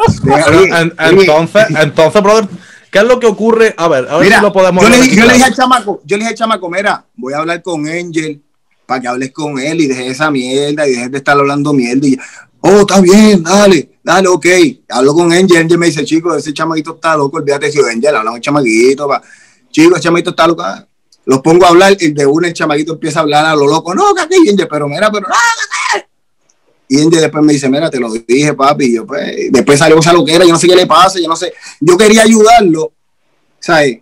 en, entonces, entonces, brother... ¿Qué es lo que ocurre? A ver, a ver mira, si lo podemos... Yo le, yo le dije al chamaco, yo le dije al chamaco, mira, voy a hablar con Angel para que hables con él y dejes esa mierda y dejes de estar hablando mierda. Y, oh, está bien, dale, dale, ok. Hablo con Angel, Angel me dice, chico, ese chamaquito está loco, olvídate si Angel, habla un chamaquito. Pa. Chico, ese chamaquito está loco. Los pongo a hablar y de una el chamaquito empieza a hablar a lo loco. No, que aquí, Angel, pero mira, pero... Ah, y Angel después me dice, mira, te lo dije, papi. Y yo, pues, después salió esa loquera, yo no sé qué le pasa, yo no sé. Yo quería ayudarlo, ¿sabes?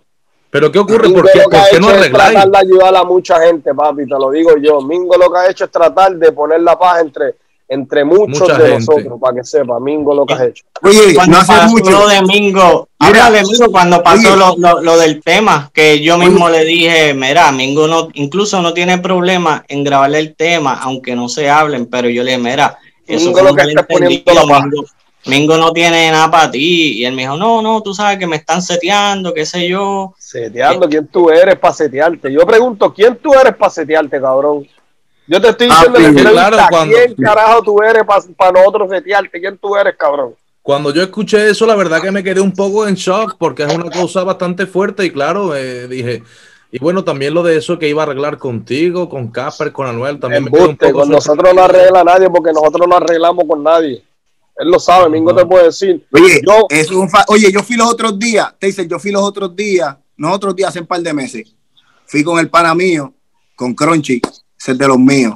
¿Pero qué ocurre? ¿Por qué, ¿por qué no arregláis? Tratar de ayudar a mucha gente, papi, te lo digo yo. Mingo lo que ha hecho es tratar de poner la paz entre, entre muchos mucha de gente. Nosotros, para que sepa, Mingo lo que ha hecho. Oye, cuando no hace pasó mucho. Lo de Mingo, mira, de Mingo cuando pasó lo, lo, lo del tema, que yo mismo oye. Le dije, mira, Mingo no, incluso no tiene problema en grabarle el tema, aunque no se hablen, pero yo le dije, mira, eso Mingo lo que está poniendo la paz. Mingo no tiene nada para ti. Y él me dijo, no, no, tú sabes que me están seteando, qué sé yo. Seteando, ¿quién tú eres para setearte? Yo pregunto, ¿quién tú eres para setearte, cabrón? Yo te estoy diciendo, ah, que claro, cuando... ¿quién carajo tú eres para pa nosotros setearte? ¿Quién tú eres, cabrón? Cuando yo escuché eso, la verdad que me quedé un poco en shock, porque es una cosa bastante fuerte y claro, eh, dije... Y bueno, también lo de eso que iba a arreglar contigo, con Casper, con Anuel, también me quedé un poco... Con nosotros no arregla nadie, porque nosotros no arreglamos con nadie. Él lo sabe, Mingo no te puede decir. Oye yo, es un fa Oye, yo fui los otros días, te dicen, yo fui los otros días, no otros días, hace un par de meses. Fui con el pana mío, con Crunchy, ese es de los míos.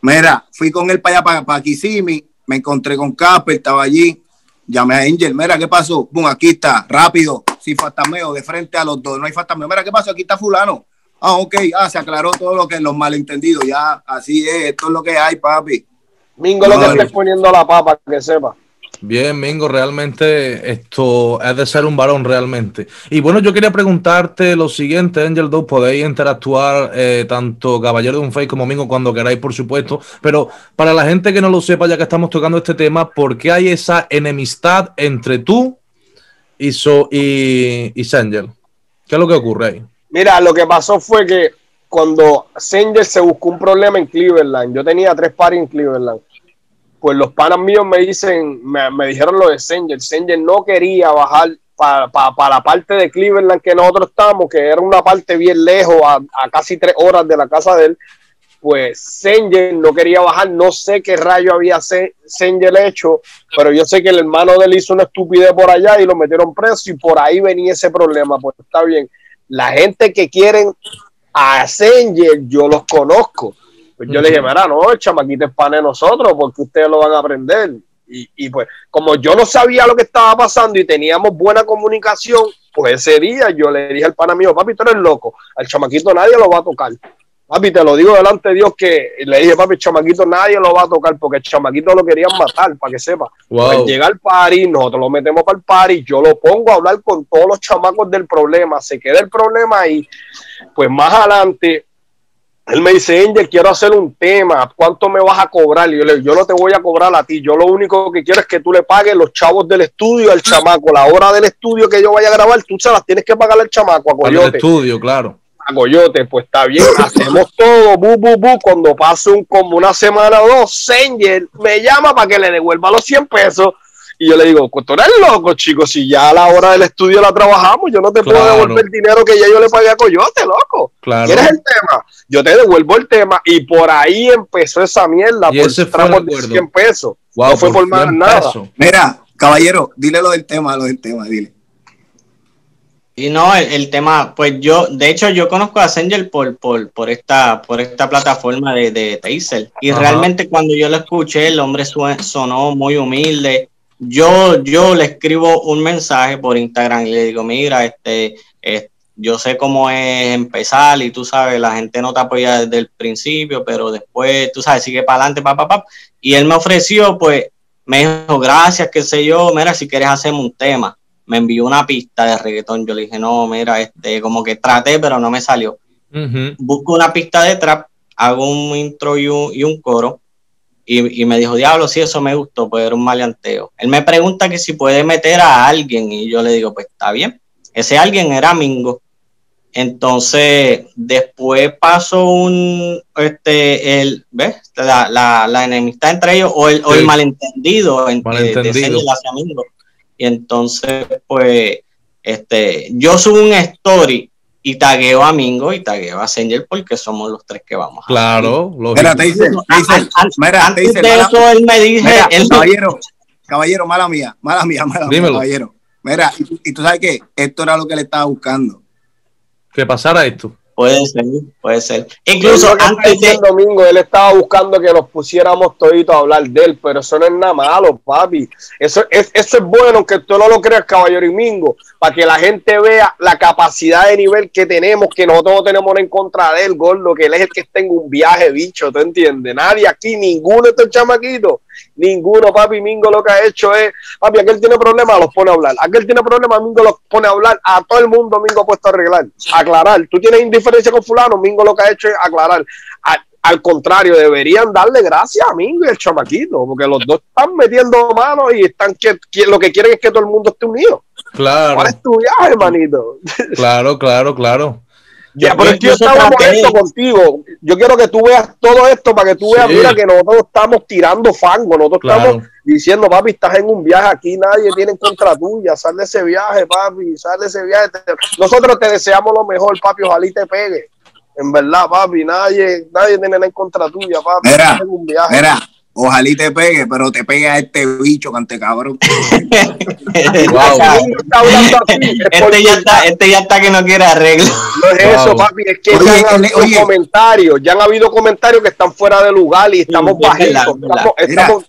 Mira, fui con él para allá, para, para Kissimmee, me encontré con Casper, estaba allí, llamé a Angel, mira, ¿qué pasó? Boom, aquí está, rápido, sin fantameo, de frente a los dos, no hay fantameo. Mira, ¿qué pasó? Aquí está fulano. Ah, ok, ah, se aclaró todo lo que es los malentendidos, ya, así es, esto es lo que hay, papi. Mingo, lo que estés poniendo la papa, que sepa. Bien, Mingo, realmente esto es de ser un varón, realmente. Y bueno, yo quería preguntarte lo siguiente, Angel Doze, podéis interactuar eh, tanto Caballero The Unfamed como Mingo cuando queráis, por supuesto, pero para la gente que no lo sepa, ya que estamos tocando este tema, ¿por qué hay esa enemistad entre tú y, so y, y Sengel? ¿Qué es lo que ocurre ahí? Mira, lo que pasó fue que cuando Sengel se buscó un problema en Cleveland, yo tenía tres pares en Cleveland, pues los panas míos me dicen, me, me dijeron lo de Sengel. Sengel no quería bajar para pa, pa la parte de Cleveland que nosotros estamos, que era una parte bien lejos, a, a casi tres horas de la casa de él. Pues Sengel no quería bajar, no sé qué rayo había Sengel hecho, pero yo sé que el hermano de él hizo una estupidez por allá y lo metieron preso y por ahí venía ese problema. Pues está bien, la gente que quieren a Sengel yo los conozco. Pues yo uh-huh. le dije, mira, no, chamaquito es pan de nosotros, porque ustedes lo van a aprender. Y, y pues, como yo no sabía lo que estaba pasando y teníamos buena comunicación, pues ese día yo le dije al pana mío, papi, tú eres loco, al chamaquito nadie lo va a tocar. Papi, te lo digo delante de Dios que le dije, papi, el chamaquito nadie lo va a tocar, porque el chamaquito lo querían matar, para que sepa. Wow. Pues llega al party, nosotros lo metemos para el party, yo lo pongo a hablar con todos los chamacos del problema, se queda el problema ahí. Pues más adelante... él me dice, Angel, quiero hacer un tema, ¿cuánto me vas a cobrar? Y yo le digo, yo no te voy a cobrar a ti, yo lo único que quiero es que tú le pagues los chavos del estudio al chamaco, la hora del estudio que yo vaya a grabar, tú se las tienes que pagar al chamaco, a Coyote. Al estudio, claro. A Coyote, pues está bien, hacemos todo, bu, bu, bu, cuando pase un, como una semana o dos, Angel me llama para que le devuelva los cien pesos Y yo le digo, tú eres loco, chico, si ya a la hora del estudio la trabajamos, yo no te claro. puedo devolver el dinero que ya yo le pagué a Coyote, loco. Claro. ¿Quieres el tema? Yo te devuelvo el tema. Y por ahí empezó esa mierda, y por ese tramo de cien pesos. Wow, no fue por más nada. Pesos. Mira, caballero, dile lo del tema, lo del tema, dile. Y no, el, el tema, pues yo, de hecho yo conozco a Sengel por, por, por, esta, por esta plataforma de, de Taser. Y ajá. realmente cuando yo lo escuché, el hombre suena, sonó muy humilde. Yo, yo le escribo un mensaje por Instagram y le digo, mira, este, este, yo sé cómo es empezar y tú sabes, la gente no te apoya desde el principio, pero después, tú sabes, sigue para adelante, papá, papá. Y él me ofreció, pues, me dijo, gracias, qué sé yo, mira, si quieres hacemos un tema. Me envió una pista de reggaetón. Yo le dije, no, mira, este, como que traté, pero no me salió. Uh-huh. Busco una pista de trap, hago un intro y un, y un coro. Y, y me dijo, diablo, sí, eso me gustó, pues era un maleanteo. Él me pregunta que si puede meter a alguien. Y yo le digo, pues está bien. Ese alguien era Mingo. Entonces, después pasó un, este, el, ¿ves? La, la, la enemistad entre ellos, o el, sí. o el malentendido, malentendido. Entre, de Sengel hacia Mingo. Y entonces, pues, este, yo subo un story y tagueo a Mingo y tagueo a Sengel porque somos los tres que vamos. Claro, lo mira, te dice, antes de eso él me dice, mira, él... caballero, caballero, mala mía, mala mía, mala mía, dímelo. Caballero. Mira, y, y tú sabes que esto era lo que le estaba buscando. Que pasara esto. Puede ser, puede ser. Incluso antes de... Domingo, él estaba buscando que nos pusiéramos toditos a hablar de él, pero eso no es nada malo, papi. Eso es, eso es bueno, que tú no lo creas, caballero y Mingo, para que la gente vea la capacidad de nivel que tenemos, que nosotros no tenemos en contra de él, gordo, que él es el que está en un viaje, bicho, ¿te entiendes? Nadie aquí, ninguno de estos chamaquitos, ninguno, papi. Mingo lo que ha hecho es, papi, aquel tiene problemas, los pone a hablar. Aquel tiene problemas, Mingo los pone a hablar. A todo el mundo Mingo ha puesto a arreglar, a aclarar. Tú tienes indiferencia con fulano, Mingo lo que ha hecho es aclarar. Al, al contrario, deberían darle gracias a Mingo y al chamaquito, porque los dos están metiendo manos y están que, que lo que quieren es que todo el mundo esté unido. Claro. ¿Cuál es tu viaje, hermanito? Claro, claro, claro. Ya, pero yo, yo estaba molesto contigo. Yo quiero que tú veas todo esto para que tú veas, sí. mira, que nosotros estamos tirando fango. Nosotros claro. estamos diciendo, papi, estás en un viaje aquí, nadie tiene en contra tuya. Sal de ese viaje, papi, sal de ese viaje. Nosotros te deseamos lo mejor, papi, ojalá y te pegue. En verdad, papi, nadie, nadie tiene en contra tuya, papi. Mira, en un viaje. Mira, ojalá y te pegue, pero te pegue a este bicho, cante cabrón. Wow. Este ya está, este ya está que no quiere arreglo. No es wow. eso, papi, es que oye, ya han oye, habido oye. comentarios, ya han habido comentarios que están fuera de lugar y estamos sí, bajitos. Verdad, estamos, mira, estamos,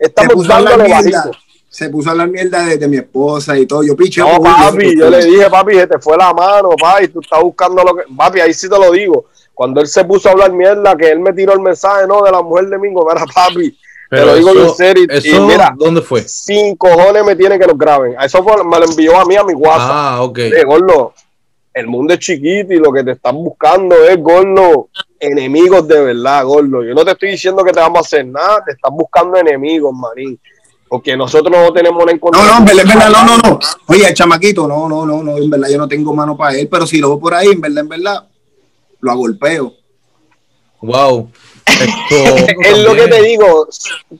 estamos dándole bajitos. Se puso a hablar mierda de, de mi esposa y todo. Yo picheo. No, papi, yo le dije, papi, se te fue la mano, papi, tú estás buscando lo que... Papi, ahí sí te lo digo. Cuando él se puso a hablar mierda, que él me tiró el mensaje, no, de la mujer de Mingo, mira, papi, pero te lo digo eso, en serio. Y, eso, y mira, ¿dónde fue? Sin cojones me tiene que los graben. Eso fue, me lo envió a mí, a mi WhatsApp. Ah, ok. Oye, gordo, el mundo es chiquito y lo que te están buscando es, gordo, enemigos de verdad, gordo. Yo no te estoy diciendo que te vamos a hacer nada, te están buscando enemigos, manín. Porque nosotros no tenemos una encontrada. No, no, en verdad, no, no, no. Oye, el chamaquito, no, no, no, no, en verdad, yo no tengo mano para él, pero si lo veo por ahí, en verdad, en verdad, lo agolpeo. Wow. Esto es lo que te digo,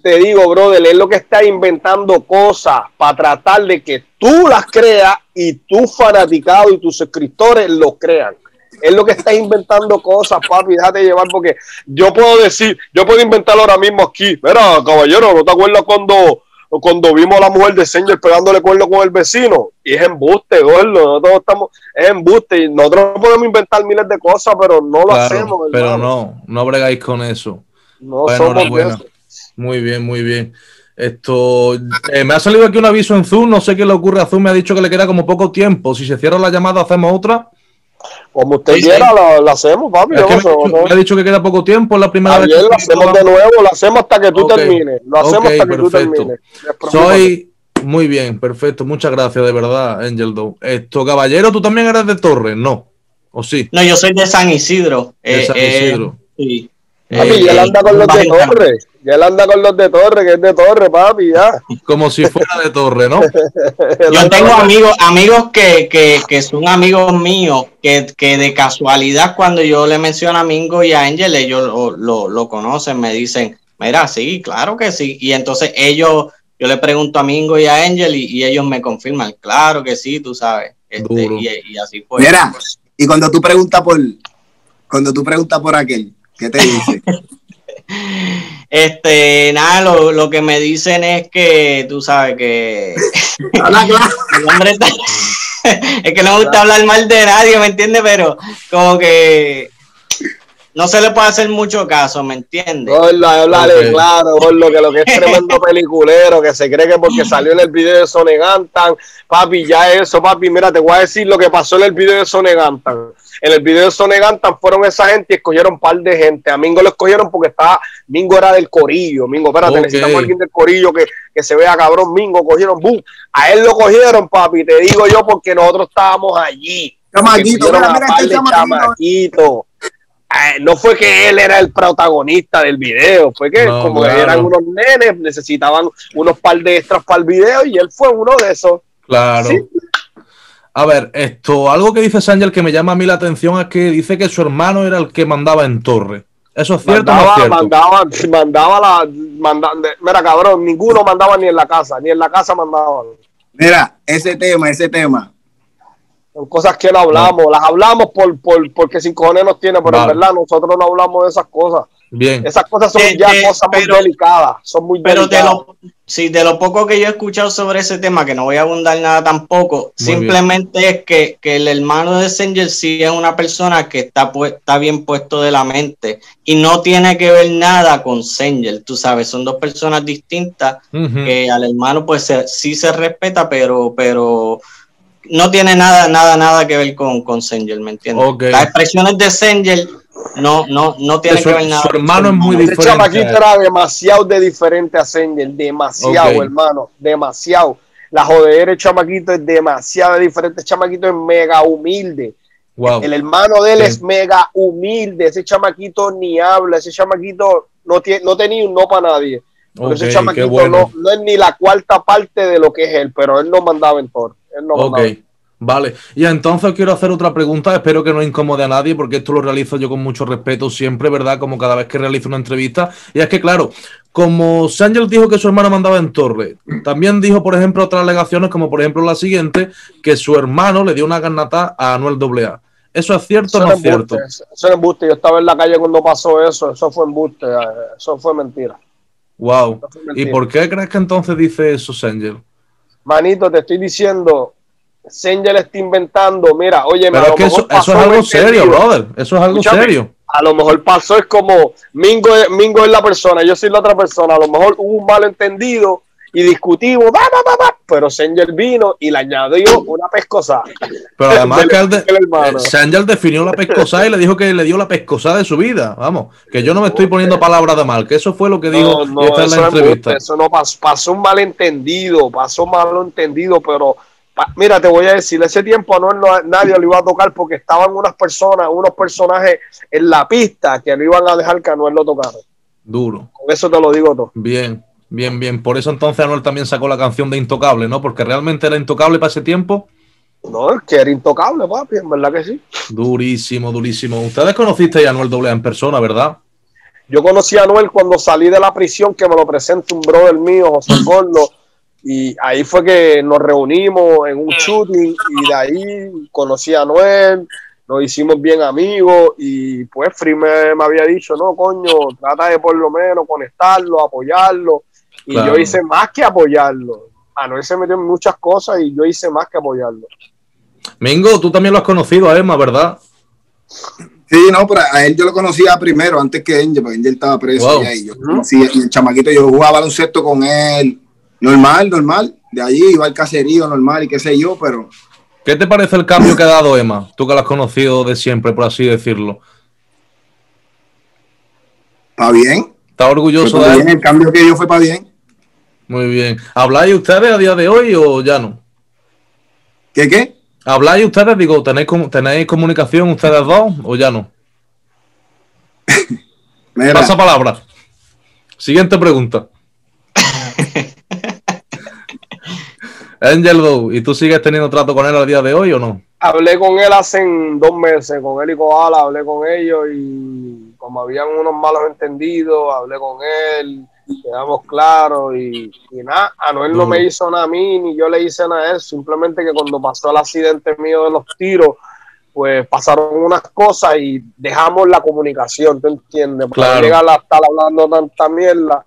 te digo, brother, es lo que está inventando cosas para tratar de que tú las creas y tus fanaticados y tus suscriptores lo crean. Es lo que está inventando cosas, papi, déjate llevar, porque yo puedo decir, yo puedo inventar ahora mismo aquí, mira, caballero, ¿no te acuerdas cuando... Cuando vimos a la mujer de Sengel pegándole cuerno con el vecino? Y es embuste, gordo. Nosotros estamos, es embuste. Nosotros podemos inventar miles de cosas, pero no lo claro, hacemos. ¿Verdad? Pero no, no bregáis con eso. No bueno, somos buena. Muy bien, muy bien. Esto eh, me ha salido aquí un aviso en Zoom. No sé qué le ocurre a Zoom. Me ha dicho que le queda como poco tiempo. Si se cierra la llamada, hacemos otra. Como usted sí, quiera, sí. La, la hacemos, papi. Es que me, o sea, me ha dicho que queda poco tiempo, la primera vez. La hacemos de nuevo, la hacemos hasta que tú okay. termines. Lo hacemos okay, hasta que perfecto. Tú termines. Soy. Muy bien, perfecto. Muchas gracias, de verdad, Angel Doze. Esto, caballero, ¿tú también eres de Torre? No. ¿O sí? No, yo soy de San Isidro. De eh, San Isidro. Eh, sí. Papi, eh, ya él anda con los de Torre. Ya él anda con los de Torre, que es de Torre, papi, ya. Como si fuera de Torre, ¿no? Yo tengo amigos amigos que, que, que son amigos míos, que, que de casualidad cuando yo le menciono a Mingo y a Angel, ellos lo, lo, lo conocen, me dicen, mira, sí, claro que sí. Y entonces ellos... yo le pregunto a Mingo y a Angel y, y ellos me confirman, claro que sí, tú sabes. Este, y, y así fue. Mira, y cuando tú preguntas por, cuando tú preguntas por aquel, ¿qué te dice? Este, nada, lo, lo que me dicen es que, tú sabes que... Hola, claro. El hombre está... Es que no me gusta hablar mal de nadie, ¿me entiendes? Pero como que no se le puede hacer mucho caso, ¿me entiendes? Gordo, háblale okay. Claro, Gordo, que lo que es tremendo peliculero, que se cree que porque salió en el video de Sonegantan, papi, ya eso, papi, mira, te voy a decir lo que pasó en el video de Sonegantan. En el video de Sonegantan fueron esa gente y escogieron un par de gente. A Mingo lo escogieron porque estaba, Mingo era del corillo. Mingo, espérate, okay. Necesitamos alguien del corillo que, que se vea cabrón. Mingo, cogieron, boom. A él lo cogieron, papi, te digo yo, porque nosotros estábamos allí. Chamaquito, mira, mira que chamaquito. No fue que él era el protagonista del video, fue que no, como claro. Eran unos nenes, necesitaban unos par de extras para el video y él fue uno de esos. Claro. ¿Sí? A ver, esto, algo que dice Sengel que me llama a mí la atención es que dice que su hermano era el que mandaba en Torre. ¿Eso es cierto? Mandaba, o no es cierto? mandaba, mandaba la... Manda, mira, cabrón, ninguno mandaba ni en la casa, ni en la casa mandaban. Mira, ese tema, ese tema. Son cosas que no hablamos, las hablamos por, por, porque sin cojones nos tiene, pero vale. En verdad nosotros no hablamos de esas cosas. Bien. Esas cosas son eh, ya eh, cosas pero, muy delicadas, son muy pero delicadas. De lo, sí, de lo poco que yo he escuchado sobre ese tema, que no voy a abundar nada tampoco, muy simplemente bien. Es que, que el hermano de Sengel sí es una persona que está, pu está bien puesto de la mente y no tiene que ver nada con Sengel, tú sabes, son dos personas distintas, uh-huh. Que al hermano pues se, sí se respeta, pero... pero no tiene nada, nada, nada que ver con, con Sengel, ¿me entiendes? Okay. Las expresiones de Sengel no, no, no tienen que ver nada. Su hermano es muy diferente. El chamaquito era demasiado de diferente a Sengel, demasiado, okay. Hermano, demasiado. La joder, el chamaquito es demasiado diferente, el chamaquito es mega humilde. Wow. El hermano de él, sí. Es mega humilde, ese chamaquito ni habla, ese chamaquito no, tiene, no tenía un no para nadie. Okay, ese chamaquito bueno. no, no es ni la cuarta parte de lo que es él, pero él no mandaba en Torre. No, ok, vale. Y entonces quiero hacer otra pregunta, espero que no incomode a nadie, porque esto lo realizo yo con mucho respeto siempre, ¿verdad? Como cada vez que realizo una entrevista. Y es que, claro, como Sengel dijo que su hermano mandaba en Torre, también dijo, por ejemplo, otras alegaciones, como por ejemplo la siguiente, que su hermano le dio una garnata a Anuel A A. ¿Eso es cierto o no es cierto? Eso era embuste, yo estaba en la calle cuando pasó eso, eso fue embuste, eso fue mentira. Wow. Eso fue mentira. ¿Y por qué crees que entonces dice eso Sengel? Manito, te estoy diciendo, Sengel está inventando, mira, oye, pero es que eso, eso es algo serio, brother, eso es algo Escúchame, serio. A lo mejor pasó, es como, Mingo, Mingo es la persona, yo soy la otra persona, a lo mejor hubo un malentendido y discutimos, bah, bah, bah, bah, pero Sengel vino y le añadió una pescosada. Pero además que el de, el Sengel definió la pescosada y le dijo que le dio la pescosada de su vida, vamos, que yo no me estoy poniendo palabras de mal, que eso fue lo que dijo no, no, esta eso en la entrevista. Eso no pasó, pasó un malentendido, pasó un malentendido, pero pa, mira, te voy a decir, ese tiempo a no, no, nadie lo iba a tocar porque estaban unas personas, unos personajes en la pista que no iban a dejar que Anuel lo tocara. Duro. Con eso te lo digo todo. Bien. Bien, bien. Por eso entonces Anuel también sacó la canción de Intocable, ¿no? Porque realmente era intocable para ese tiempo. No, es que era intocable, papi, en verdad que sí. Durísimo, durísimo. Ustedes conocisteis a Anuel A A en persona, ¿verdad? Yo conocí a Anuel cuando salí de la prisión, que me lo presenta un brother mío, José Gordo, y ahí fue que nos reunimos en un shooting y de ahí conocí a Anuel, nos hicimos bien amigos y pues Free me, me había dicho, no, coño, trata de por lo menos conectarlo, apoyarlo. Y claro. Yo hice más que apoyarlo. Anuel se metió en muchas cosas y yo hice más que apoyarlo. Mingo, tú también lo has conocido a Emma, ¿verdad? Sí, no, pero a él yo lo conocía primero, antes que Angel, porque Angel estaba preso. Wow. Y ahí yo conocí, el chamaquito, yo jugaba baloncesto con él. Normal, normal. De allí iba al caserío, normal, y qué sé yo, pero... ¿Qué te parece el cambio que ha dado Emma? Tú que lo has conocido de siempre, por así decirlo. ¿Está bien? ¿Está orgulloso de él? El cambio que yo fue para bien. Muy bien. ¿Habláis ustedes a día de hoy o ya no? ¿Qué qué? ¿Habláis ustedes? Digo, ¿tenéis, tenéis comunicación ustedes dos o ya no? Mira. Pasa palabra. Siguiente pregunta. Angel Doze, ¿y tú sigues teniendo trato con él a día de hoy o no? Hablé con él hace dos meses, con él y con Ala, hablé con ellos y como habían unos malos entendidos, hablé con él. quedamos claros y, y nada, Anuel no me hizo nada a mí, ni yo le hice nada a él, simplemente que cuando pasó el accidente mío de los tiros, pues pasaron unas cosas y dejamos la comunicación, ¿te entiendes? Para claro. llegar a estar hablando tanta mierda,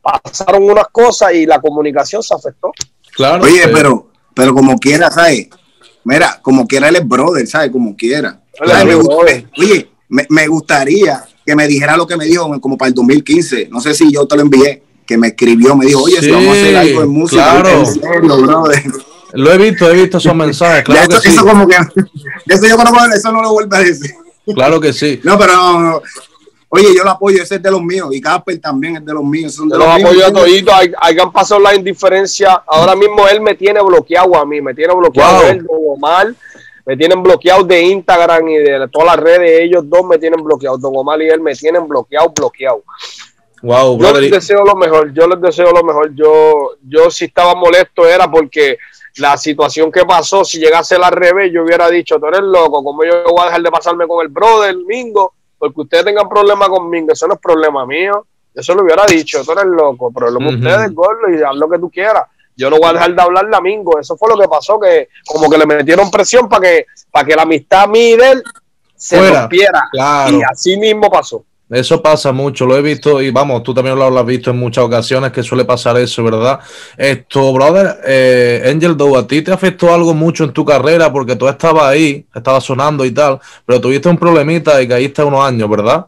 pasaron unas cosas y la comunicación se afectó. Claro. Oye, pero, pero, pero como quiera, ¿sabes? Mira, como quiera él es brother, ¿sabes? Como quiera. Claro, me gusta, oye, me, me gustaría que me dijera lo que me dijo como para el dos mil quince. No sé si yo te lo envié, que me escribió, me dijo, oye, sí, si vamos a hacer algo en música. Claro. En serio, brother. Lo he visto, he visto esos mensajes, claro esto, que sí. Eso como que, eso yo conozco, eso no lo vuelvo a decir. Claro que sí. No, pero no, no. Oye, yo lo apoyo, ese es de los míos, y Casper también es de los míos. Son de los, los míos, apoyo a Tovito, hayan pasado la indiferencia. Ahora mismo él me tiene bloqueado a mí, me tiene bloqueado wow. él, Don Omar, me tienen bloqueado de Instagram y de todas las redes, ellos dos me tienen bloqueado, Don Omar y él me tienen bloqueado, bloqueado. Wow, yo les deseo lo mejor, yo les deseo lo mejor, yo, yo si estaba molesto era porque la situación que pasó, si llegase al revés, yo hubiera dicho, tú eres loco, ¿cómo yo voy a dejar de pasarme con el brother Mingo? Porque ustedes tengan problemas con Mingo, eso no es problema mío. Eso lo hubiera dicho, tú eres loco, pero lo que uh-huh. ustedes, gordo, y haz lo que tú quieras. Yo no voy a dejar de hablarle a Mingo. Eso fue lo que pasó, que como que le metieron presión para que, para que la amistad mía y de él se fuera, rompiera. Claro. Y así mismo pasó. Eso pasa mucho, lo he visto y vamos, tú también lo has visto en muchas ocasiones que suele pasar eso, ¿verdad? Esto, brother, eh, Angel Doze, ¿a ti te afectó algo mucho en tu carrera? Porque tú estabas ahí, estabas sonando y tal, pero tuviste un problemita y caíste unos años, ¿verdad?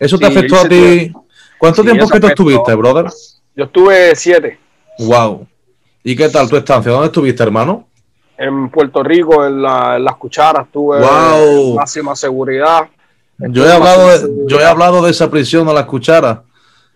¿Eso sí, te afectó a ti? Todo. ¿Cuánto sí, tiempo que tú estuviste, brother? Yo estuve siete. Wow. ¿Y qué tal tu estancia? ¿Dónde estuviste, hermano? En Puerto Rico, en, la, en Las Cucharas, tuve wow. máxima seguridad. Yo he, hablado de, yo he hablado de esa prisión a Las Cucharas.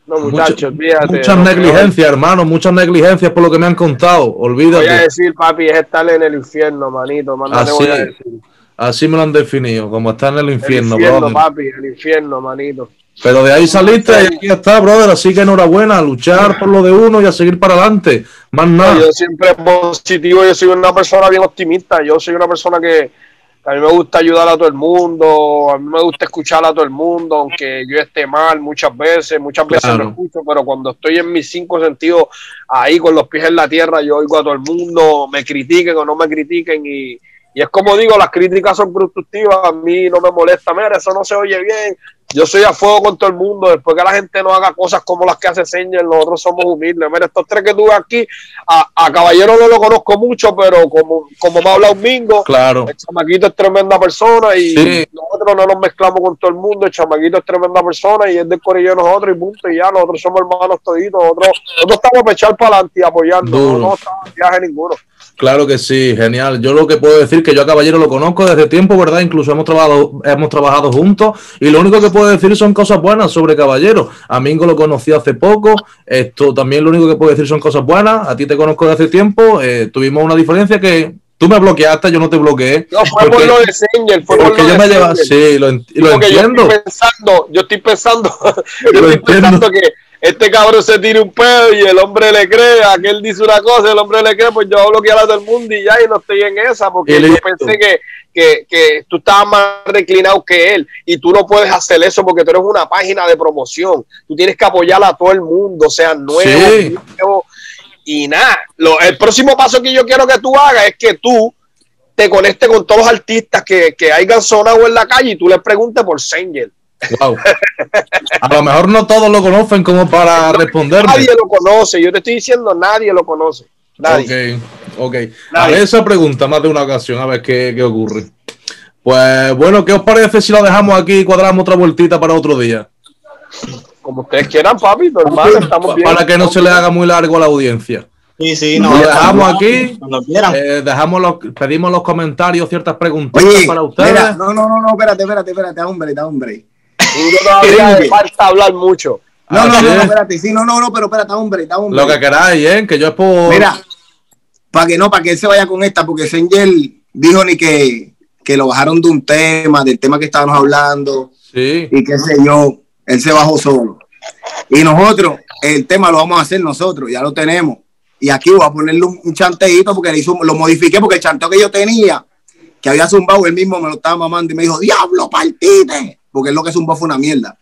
No, muchachos, Mucha, Muchas no, negligencias, no. hermano, muchas negligencias por lo que me han contado. Olvídate. Voy a decir, papi, es estar en el infierno, manito. Man, así, voy a decir. así me lo han definido, como estar en el infierno, el infierno, brother. Papi, el infierno, manito. Pero de ahí saliste y aquí está, brother. Así que enhorabuena, a luchar por lo de uno y a seguir para adelante. Más nada. Yo siempre positivo, yo soy una persona bien optimista. Yo soy una persona que. A mí me gusta ayudar a todo el mundo, a mí me gusta escuchar a todo el mundo, aunque yo esté mal muchas veces, muchas veces claro. no escucho, pero cuando estoy en mis cinco sentidos, ahí con los pies en la tierra, yo oigo a todo el mundo, me critiquen o no me critiquen, y, y es como digo, las críticas son constructivas, a mí no me molesta, mira, eso no se oye bien, yo soy a fuego con todo el mundo, después que la gente no haga cosas como las que hace Sengel, nosotros somos humildes, mira, estos tres que tuve aquí, a, a Caballero no lo conozco mucho, pero como, como me ha hablado Mingo, claro. el chamaquito es tremenda persona y sí. nosotros no nos mezclamos con todo el mundo, el chamaquito es tremenda persona y es del corillo de nosotros y punto, y ya, nosotros somos hermanos toditos, nosotros, nosotros estamos para echar para adelante y apoyarnos, Duro. no estamos en viaje ninguno. Claro que sí, genial. Yo lo que puedo decir que yo a Caballero lo conozco desde tiempo, ¿verdad? Incluso hemos trabajado, hemos trabajado juntos y lo único que puedo decir son cosas buenas sobre Caballero. A Mingo lo conocí hace poco, esto también lo único que puedo decir son cosas buenas. A ti te conozco desde hace tiempo, eh, tuvimos una diferencia que tú me bloqueaste, yo no te bloqueé. No, fue porque, por lo de Sengel, fue porque por lo yo de me llevaba, sí, lo, ent lo entiendo. Yo estoy pensando, yo estoy pensando, yo estoy pensando que este cabrón se tira un pedo y el hombre le cree, aquel dice una cosa, el hombre le cree, pues yo bloqueé a todo el mundo y ya, y no estoy en esa, porque yo pensé que, que, que tú estabas más reclinado que él, y tú no puedes hacer eso porque tú eres una página de promoción, tú tienes que apoyar a todo el mundo, o sea, nuevo, sí. nuevo y nada, lo, el próximo paso que yo quiero que tú hagas es que tú te conectes con todos los artistas que, que hayan sonado en la calle y tú les preguntes por Sengel. Wow. A lo mejor no todos lo conocen como para responderme. Nadie lo conoce, yo te estoy diciendo, nadie lo conoce. Nadie. Ok, ok. Nadie. A ver esa pregunta más de una ocasión, a ver qué, qué ocurre. Pues bueno, ¿qué os parece si la dejamos aquí y cuadramos otra vueltita para otro día? Como ustedes quieran, papi, normal, estamos bien. Para que no se le haga muy largo a la audiencia. Sí, sí, no, lo dejamos aquí, eh, dejamos los, pedimos los comentarios, ciertas preguntas para ustedes. Mira, no, no, no, no, espérate, espérate, espérate, hombre, hombre. Y yo todavía me falta hablar mucho. No, no, no, no, espérate. Sí, no, no, no, pero espérate, hombre, está hombre. Lo que queráis, ¿eh? Que yo es por... Mira, para que no, para que él se vaya con esta, porque Sengel dijo ni que, que lo bajaron de un tema, del tema que estábamos hablando. Sí. Y qué sé yo, él se bajó solo. Y nosotros, el tema lo vamos a hacer nosotros, ya lo tenemos. Y aquí voy a ponerle un, un chanteíto porque le hizo, lo modifiqué porque el chanteo que yo tenía, que había zumbado, él mismo me lo estaba mamando y me dijo, diablo, partite. Porque es lo que zumbó fue una mierda.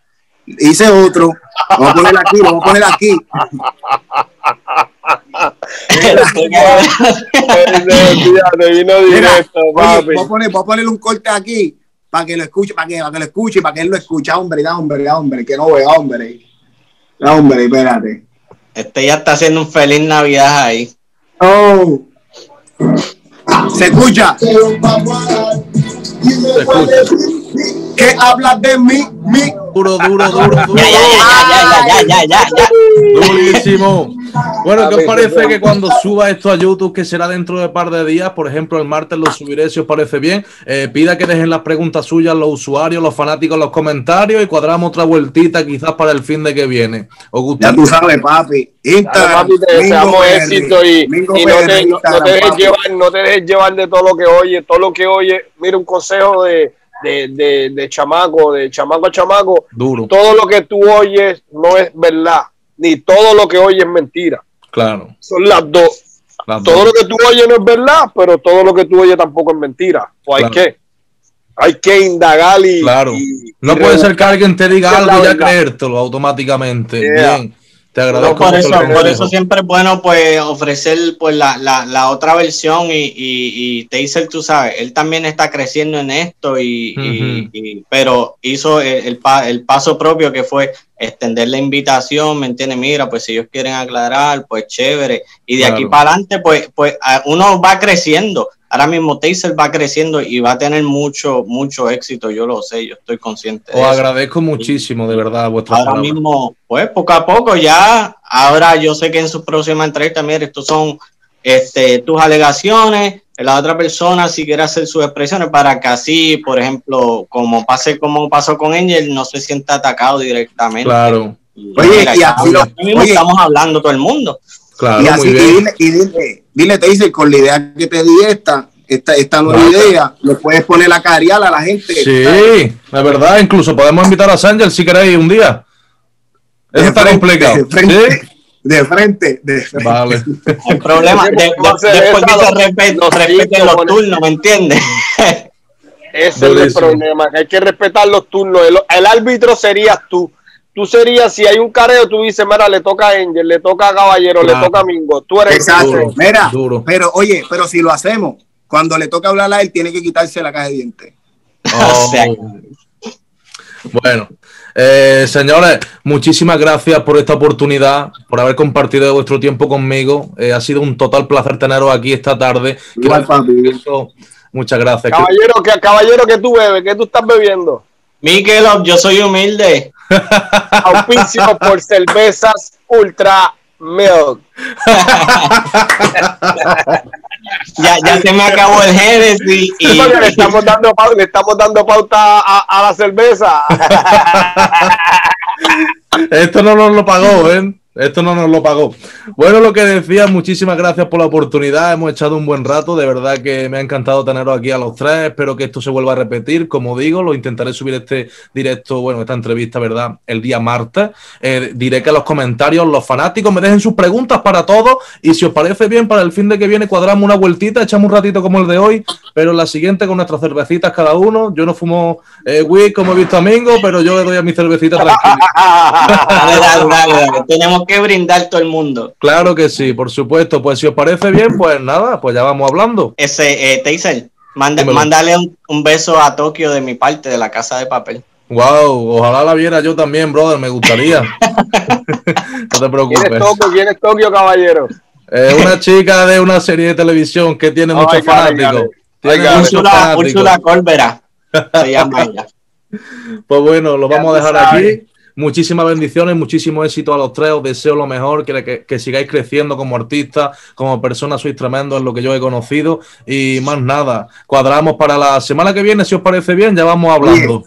hice otro. Vamos a poner aquí, vamos a poner aquí. Voy a poner, voy a poner un corte aquí para que lo escuche, para que, para que lo escuche, para que él lo escuche. Hombre, da hombre, da hombre, que no vea, hombre. Da hombre, espérate. Este ya está haciendo un feliz Navidad ahí. Oh. Se escucha. Se escucha. Que hablas de mí, mí. Duro, duro, duro, duro. Ya, ya, ya, ya, ya, ya, ya. Durísimo. Bueno, ¿qué os parece que cuando suba esto a YouTube, que será dentro de un par de días, por ejemplo, el martes lo subiré, si os parece bien, eh, pida que dejen las preguntas suyas los usuarios, los fanáticos en los comentarios y cuadramos otra vueltita quizás para el fin de que viene. ¿Os gusta? Ya tú sabes, papi. Instagram, papi, te deseamos éxito y, y no, te, no, no, te dejes llevar, no te dejes llevar de todo lo que oye, todo lo que oye. Mira, un consejo de... De, de, de chamaco, de chamaco a chamaco, duro. Todo lo que tú oyes no es verdad, ni todo lo que oyes es mentira. Claro. Son las dos. Las todo dos. Lo que tú oyes no es verdad, pero todo lo que tú oyes tampoco es mentira. Pues claro. hay que hay que indagar y... Claro. Y, no y puede ser que alguien te diga algo y ya creértelo automáticamente. Yeah. Bien. Te agradezco. Por eso, por eso siempre es bueno pues ofrecer pues la, la, la otra versión y, y, y Taser, tú sabes, él también está creciendo en esto y, uh -huh. y, y pero hizo el, el, pa, el paso propio que fue extender la invitación, ¿me entiendes? Mira, pues si ellos quieren aclarar, pues chévere. Y de claro. aquí para adelante, pues, pues uno va creciendo. Ahora mismo Taser va creciendo y va a tener mucho, mucho éxito, yo lo sé, yo estoy consciente. Os agradezco muchísimo, de verdad, vuestra Ahora palabra. mismo, pues poco a poco ya, ahora yo sé que en su próxima entrevista, mire, estos son este, tus alegaciones, la otra persona si quiere hacer sus expresiones para que así, por ejemplo, como pase como pasó con Angel, no se sienta atacado directamente. Claro. Y, oye, mira, y así lo, mismo oye. estamos hablando todo el mundo. Claro, y así, muy bien. Y dile, y dile, dile, te dice, con la idea que te di esta, esta, esta nueva claro. idea, le puedes poner la carial a la gente. Sí, la verdad, incluso podemos invitar a Sengel si queréis un día. Eso de está frente, complicado. De frente, ¿sí? de frente, de frente. Vale. El problema, de, de, de, después que se respeten los, respeten los turnos, ¿me entiendes? Ese Durísimo. es el problema, que hay que respetar los turnos. El, el árbitro serías tú. Tú serías, si hay un careo, tú dices, mira, le toca a Angel, le toca a Caballero, claro. le toca a Mingo. Tú eres Exacto. Duro, mira, duro. Pero oye, pero si lo hacemos, cuando le toca hablar a él, tiene que quitarse la caja de dientes. Oh. Bueno, eh, señores, muchísimas gracias por esta oportunidad, por haber compartido vuestro tiempo conmigo. Eh, ha sido un total placer teneros aquí esta tarde. Igual, eso, muchas gracias. Caballero, que, caballero, ¿qué tú bebes? ¿Qué tú estás bebiendo? Miguel, yo soy humilde. Auspicio por cervezas Ultra Milk. Ya, ya se me acabó el Genesis y, y le estamos dando pauta, le estamos dando pauta a, a la cerveza. Esto no nos lo pagó, ¿eh? Esto no nos lo pagó. Bueno, lo que decía, muchísimas gracias por la oportunidad. Hemos echado un buen rato. De verdad que me ha encantado teneros aquí a los tres. Espero que esto se vuelva a repetir. Como digo, lo intentaré subir este directo, bueno, esta entrevista, ¿verdad? El día martes. Eh, diré que en los comentarios los fanáticos me dejen sus preguntas para todos. Y si os parece bien, para el fin de que viene cuadramos una vueltita, echamos un ratito como el de hoy. Pero la siguiente con nuestras cervecitas cada uno. Yo no fumo eh, weed como he visto a Mingo, pero yo le doy a mi cervecita tranquila. Tenemos que brindar todo el mundo. Claro que sí, por supuesto. Pues si os parece bien, pues nada, pues ya vamos hablando. Ese, eh, Taser, manda, mándale un, un beso a Tokio de mi parte, de la Casa de Papel. Wow, ojalá la viera yo también, brother, me gustaría. No te preocupes. ¿Quién es Tokio? ¿Quién es Tokio, caballero? Eh, una chica de una serie de televisión que tiene oh, muchos fanáticos. Úrsula Corbera se llama ella. Pues bueno, lo ya vamos a dejar sabes. aquí. Muchísimas bendiciones, muchísimo éxito a los tres. Os deseo lo mejor, que, que, que sigáis creciendo como artistas, como personas. Sois tremendos en lo que yo he conocido. Y más nada, cuadramos para la semana que viene, si os parece bien, ya vamos hablando. Oye,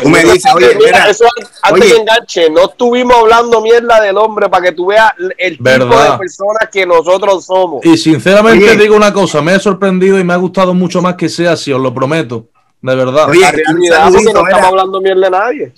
tú me dices, oye, mira, eso antes oye. que enganche, no estuvimos hablando mierda del hombre para que tú veas el tipo ¿verdad? de personas que nosotros somos. Y sinceramente oye. digo una cosa, me he sorprendido y me ha gustado mucho más que sea así, os lo prometo. De verdad. Oye, realidad, un saludito, no estamos hablando bien de nadie.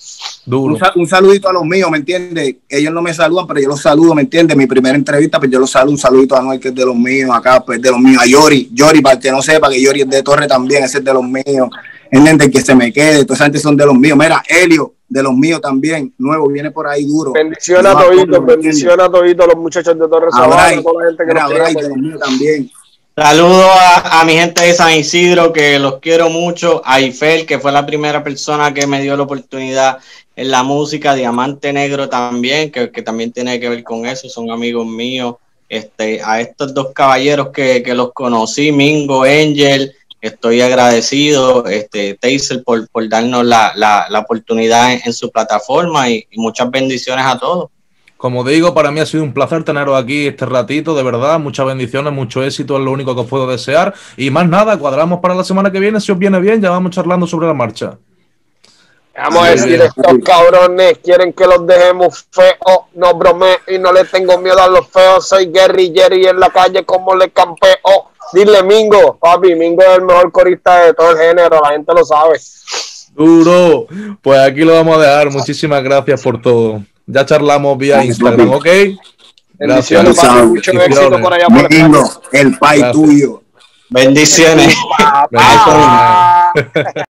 Duro. Un, un saludito a los míos, ¿me entiendes? Ellos no me saludan, pero yo los saludo, ¿me entiendes? Mi primera entrevista, pues yo los saludo. Un saludito a Noel, que es de los míos, a Casper, de los míos, a Yori. Yori, para que no sepa, que Yori es de Torre también, ese es de los míos. ¿Entiendes? Que se me quede, toda esa gente son de los míos. Mira, Helio, de los míos también, nuevo, viene por ahí duro. Bendición a Tovito, bendición a Tovito, los muchachos de Torre Sabana, toda la gente que nos quiere, de los míos también. Saludos a, a mi gente de San Isidro, que los quiero mucho, a Ifel, que fue la primera persona que me dio la oportunidad en la música, Diamante Negro también, que, que también tiene que ver con eso, son amigos míos, este, a estos dos caballeros que, que los conocí, Mingo, Angel, estoy agradecido, este, TASER, por, por darnos la, la, la oportunidad en, en su plataforma y, y muchas bendiciones a todos. Como digo, para mí ha sido un placer teneros aquí este ratito, de verdad, muchas bendiciones, mucho éxito, es lo único que os puedo desear. Y más nada, cuadramos para la semana que viene, si os viene bien, ya vamos charlando sobre la marcha. Vamos a decir, estos cabrones quieren que los dejemos feos, no bromeo y no le tengo miedo a los feos, soy guerrillero y en la calle como le campeo. Dile Mingo, papi, Mingo es el mejor corista de todo el género, la gente lo sabe. Duro, pues aquí lo vamos a dejar, muchísimas gracias por todo. Ya charlamos vía Instagram, ¿ok? Bendiciones, papi. Mucho éxito por allá. Por el, el país tuyo. Bendiciones. Bendiciones.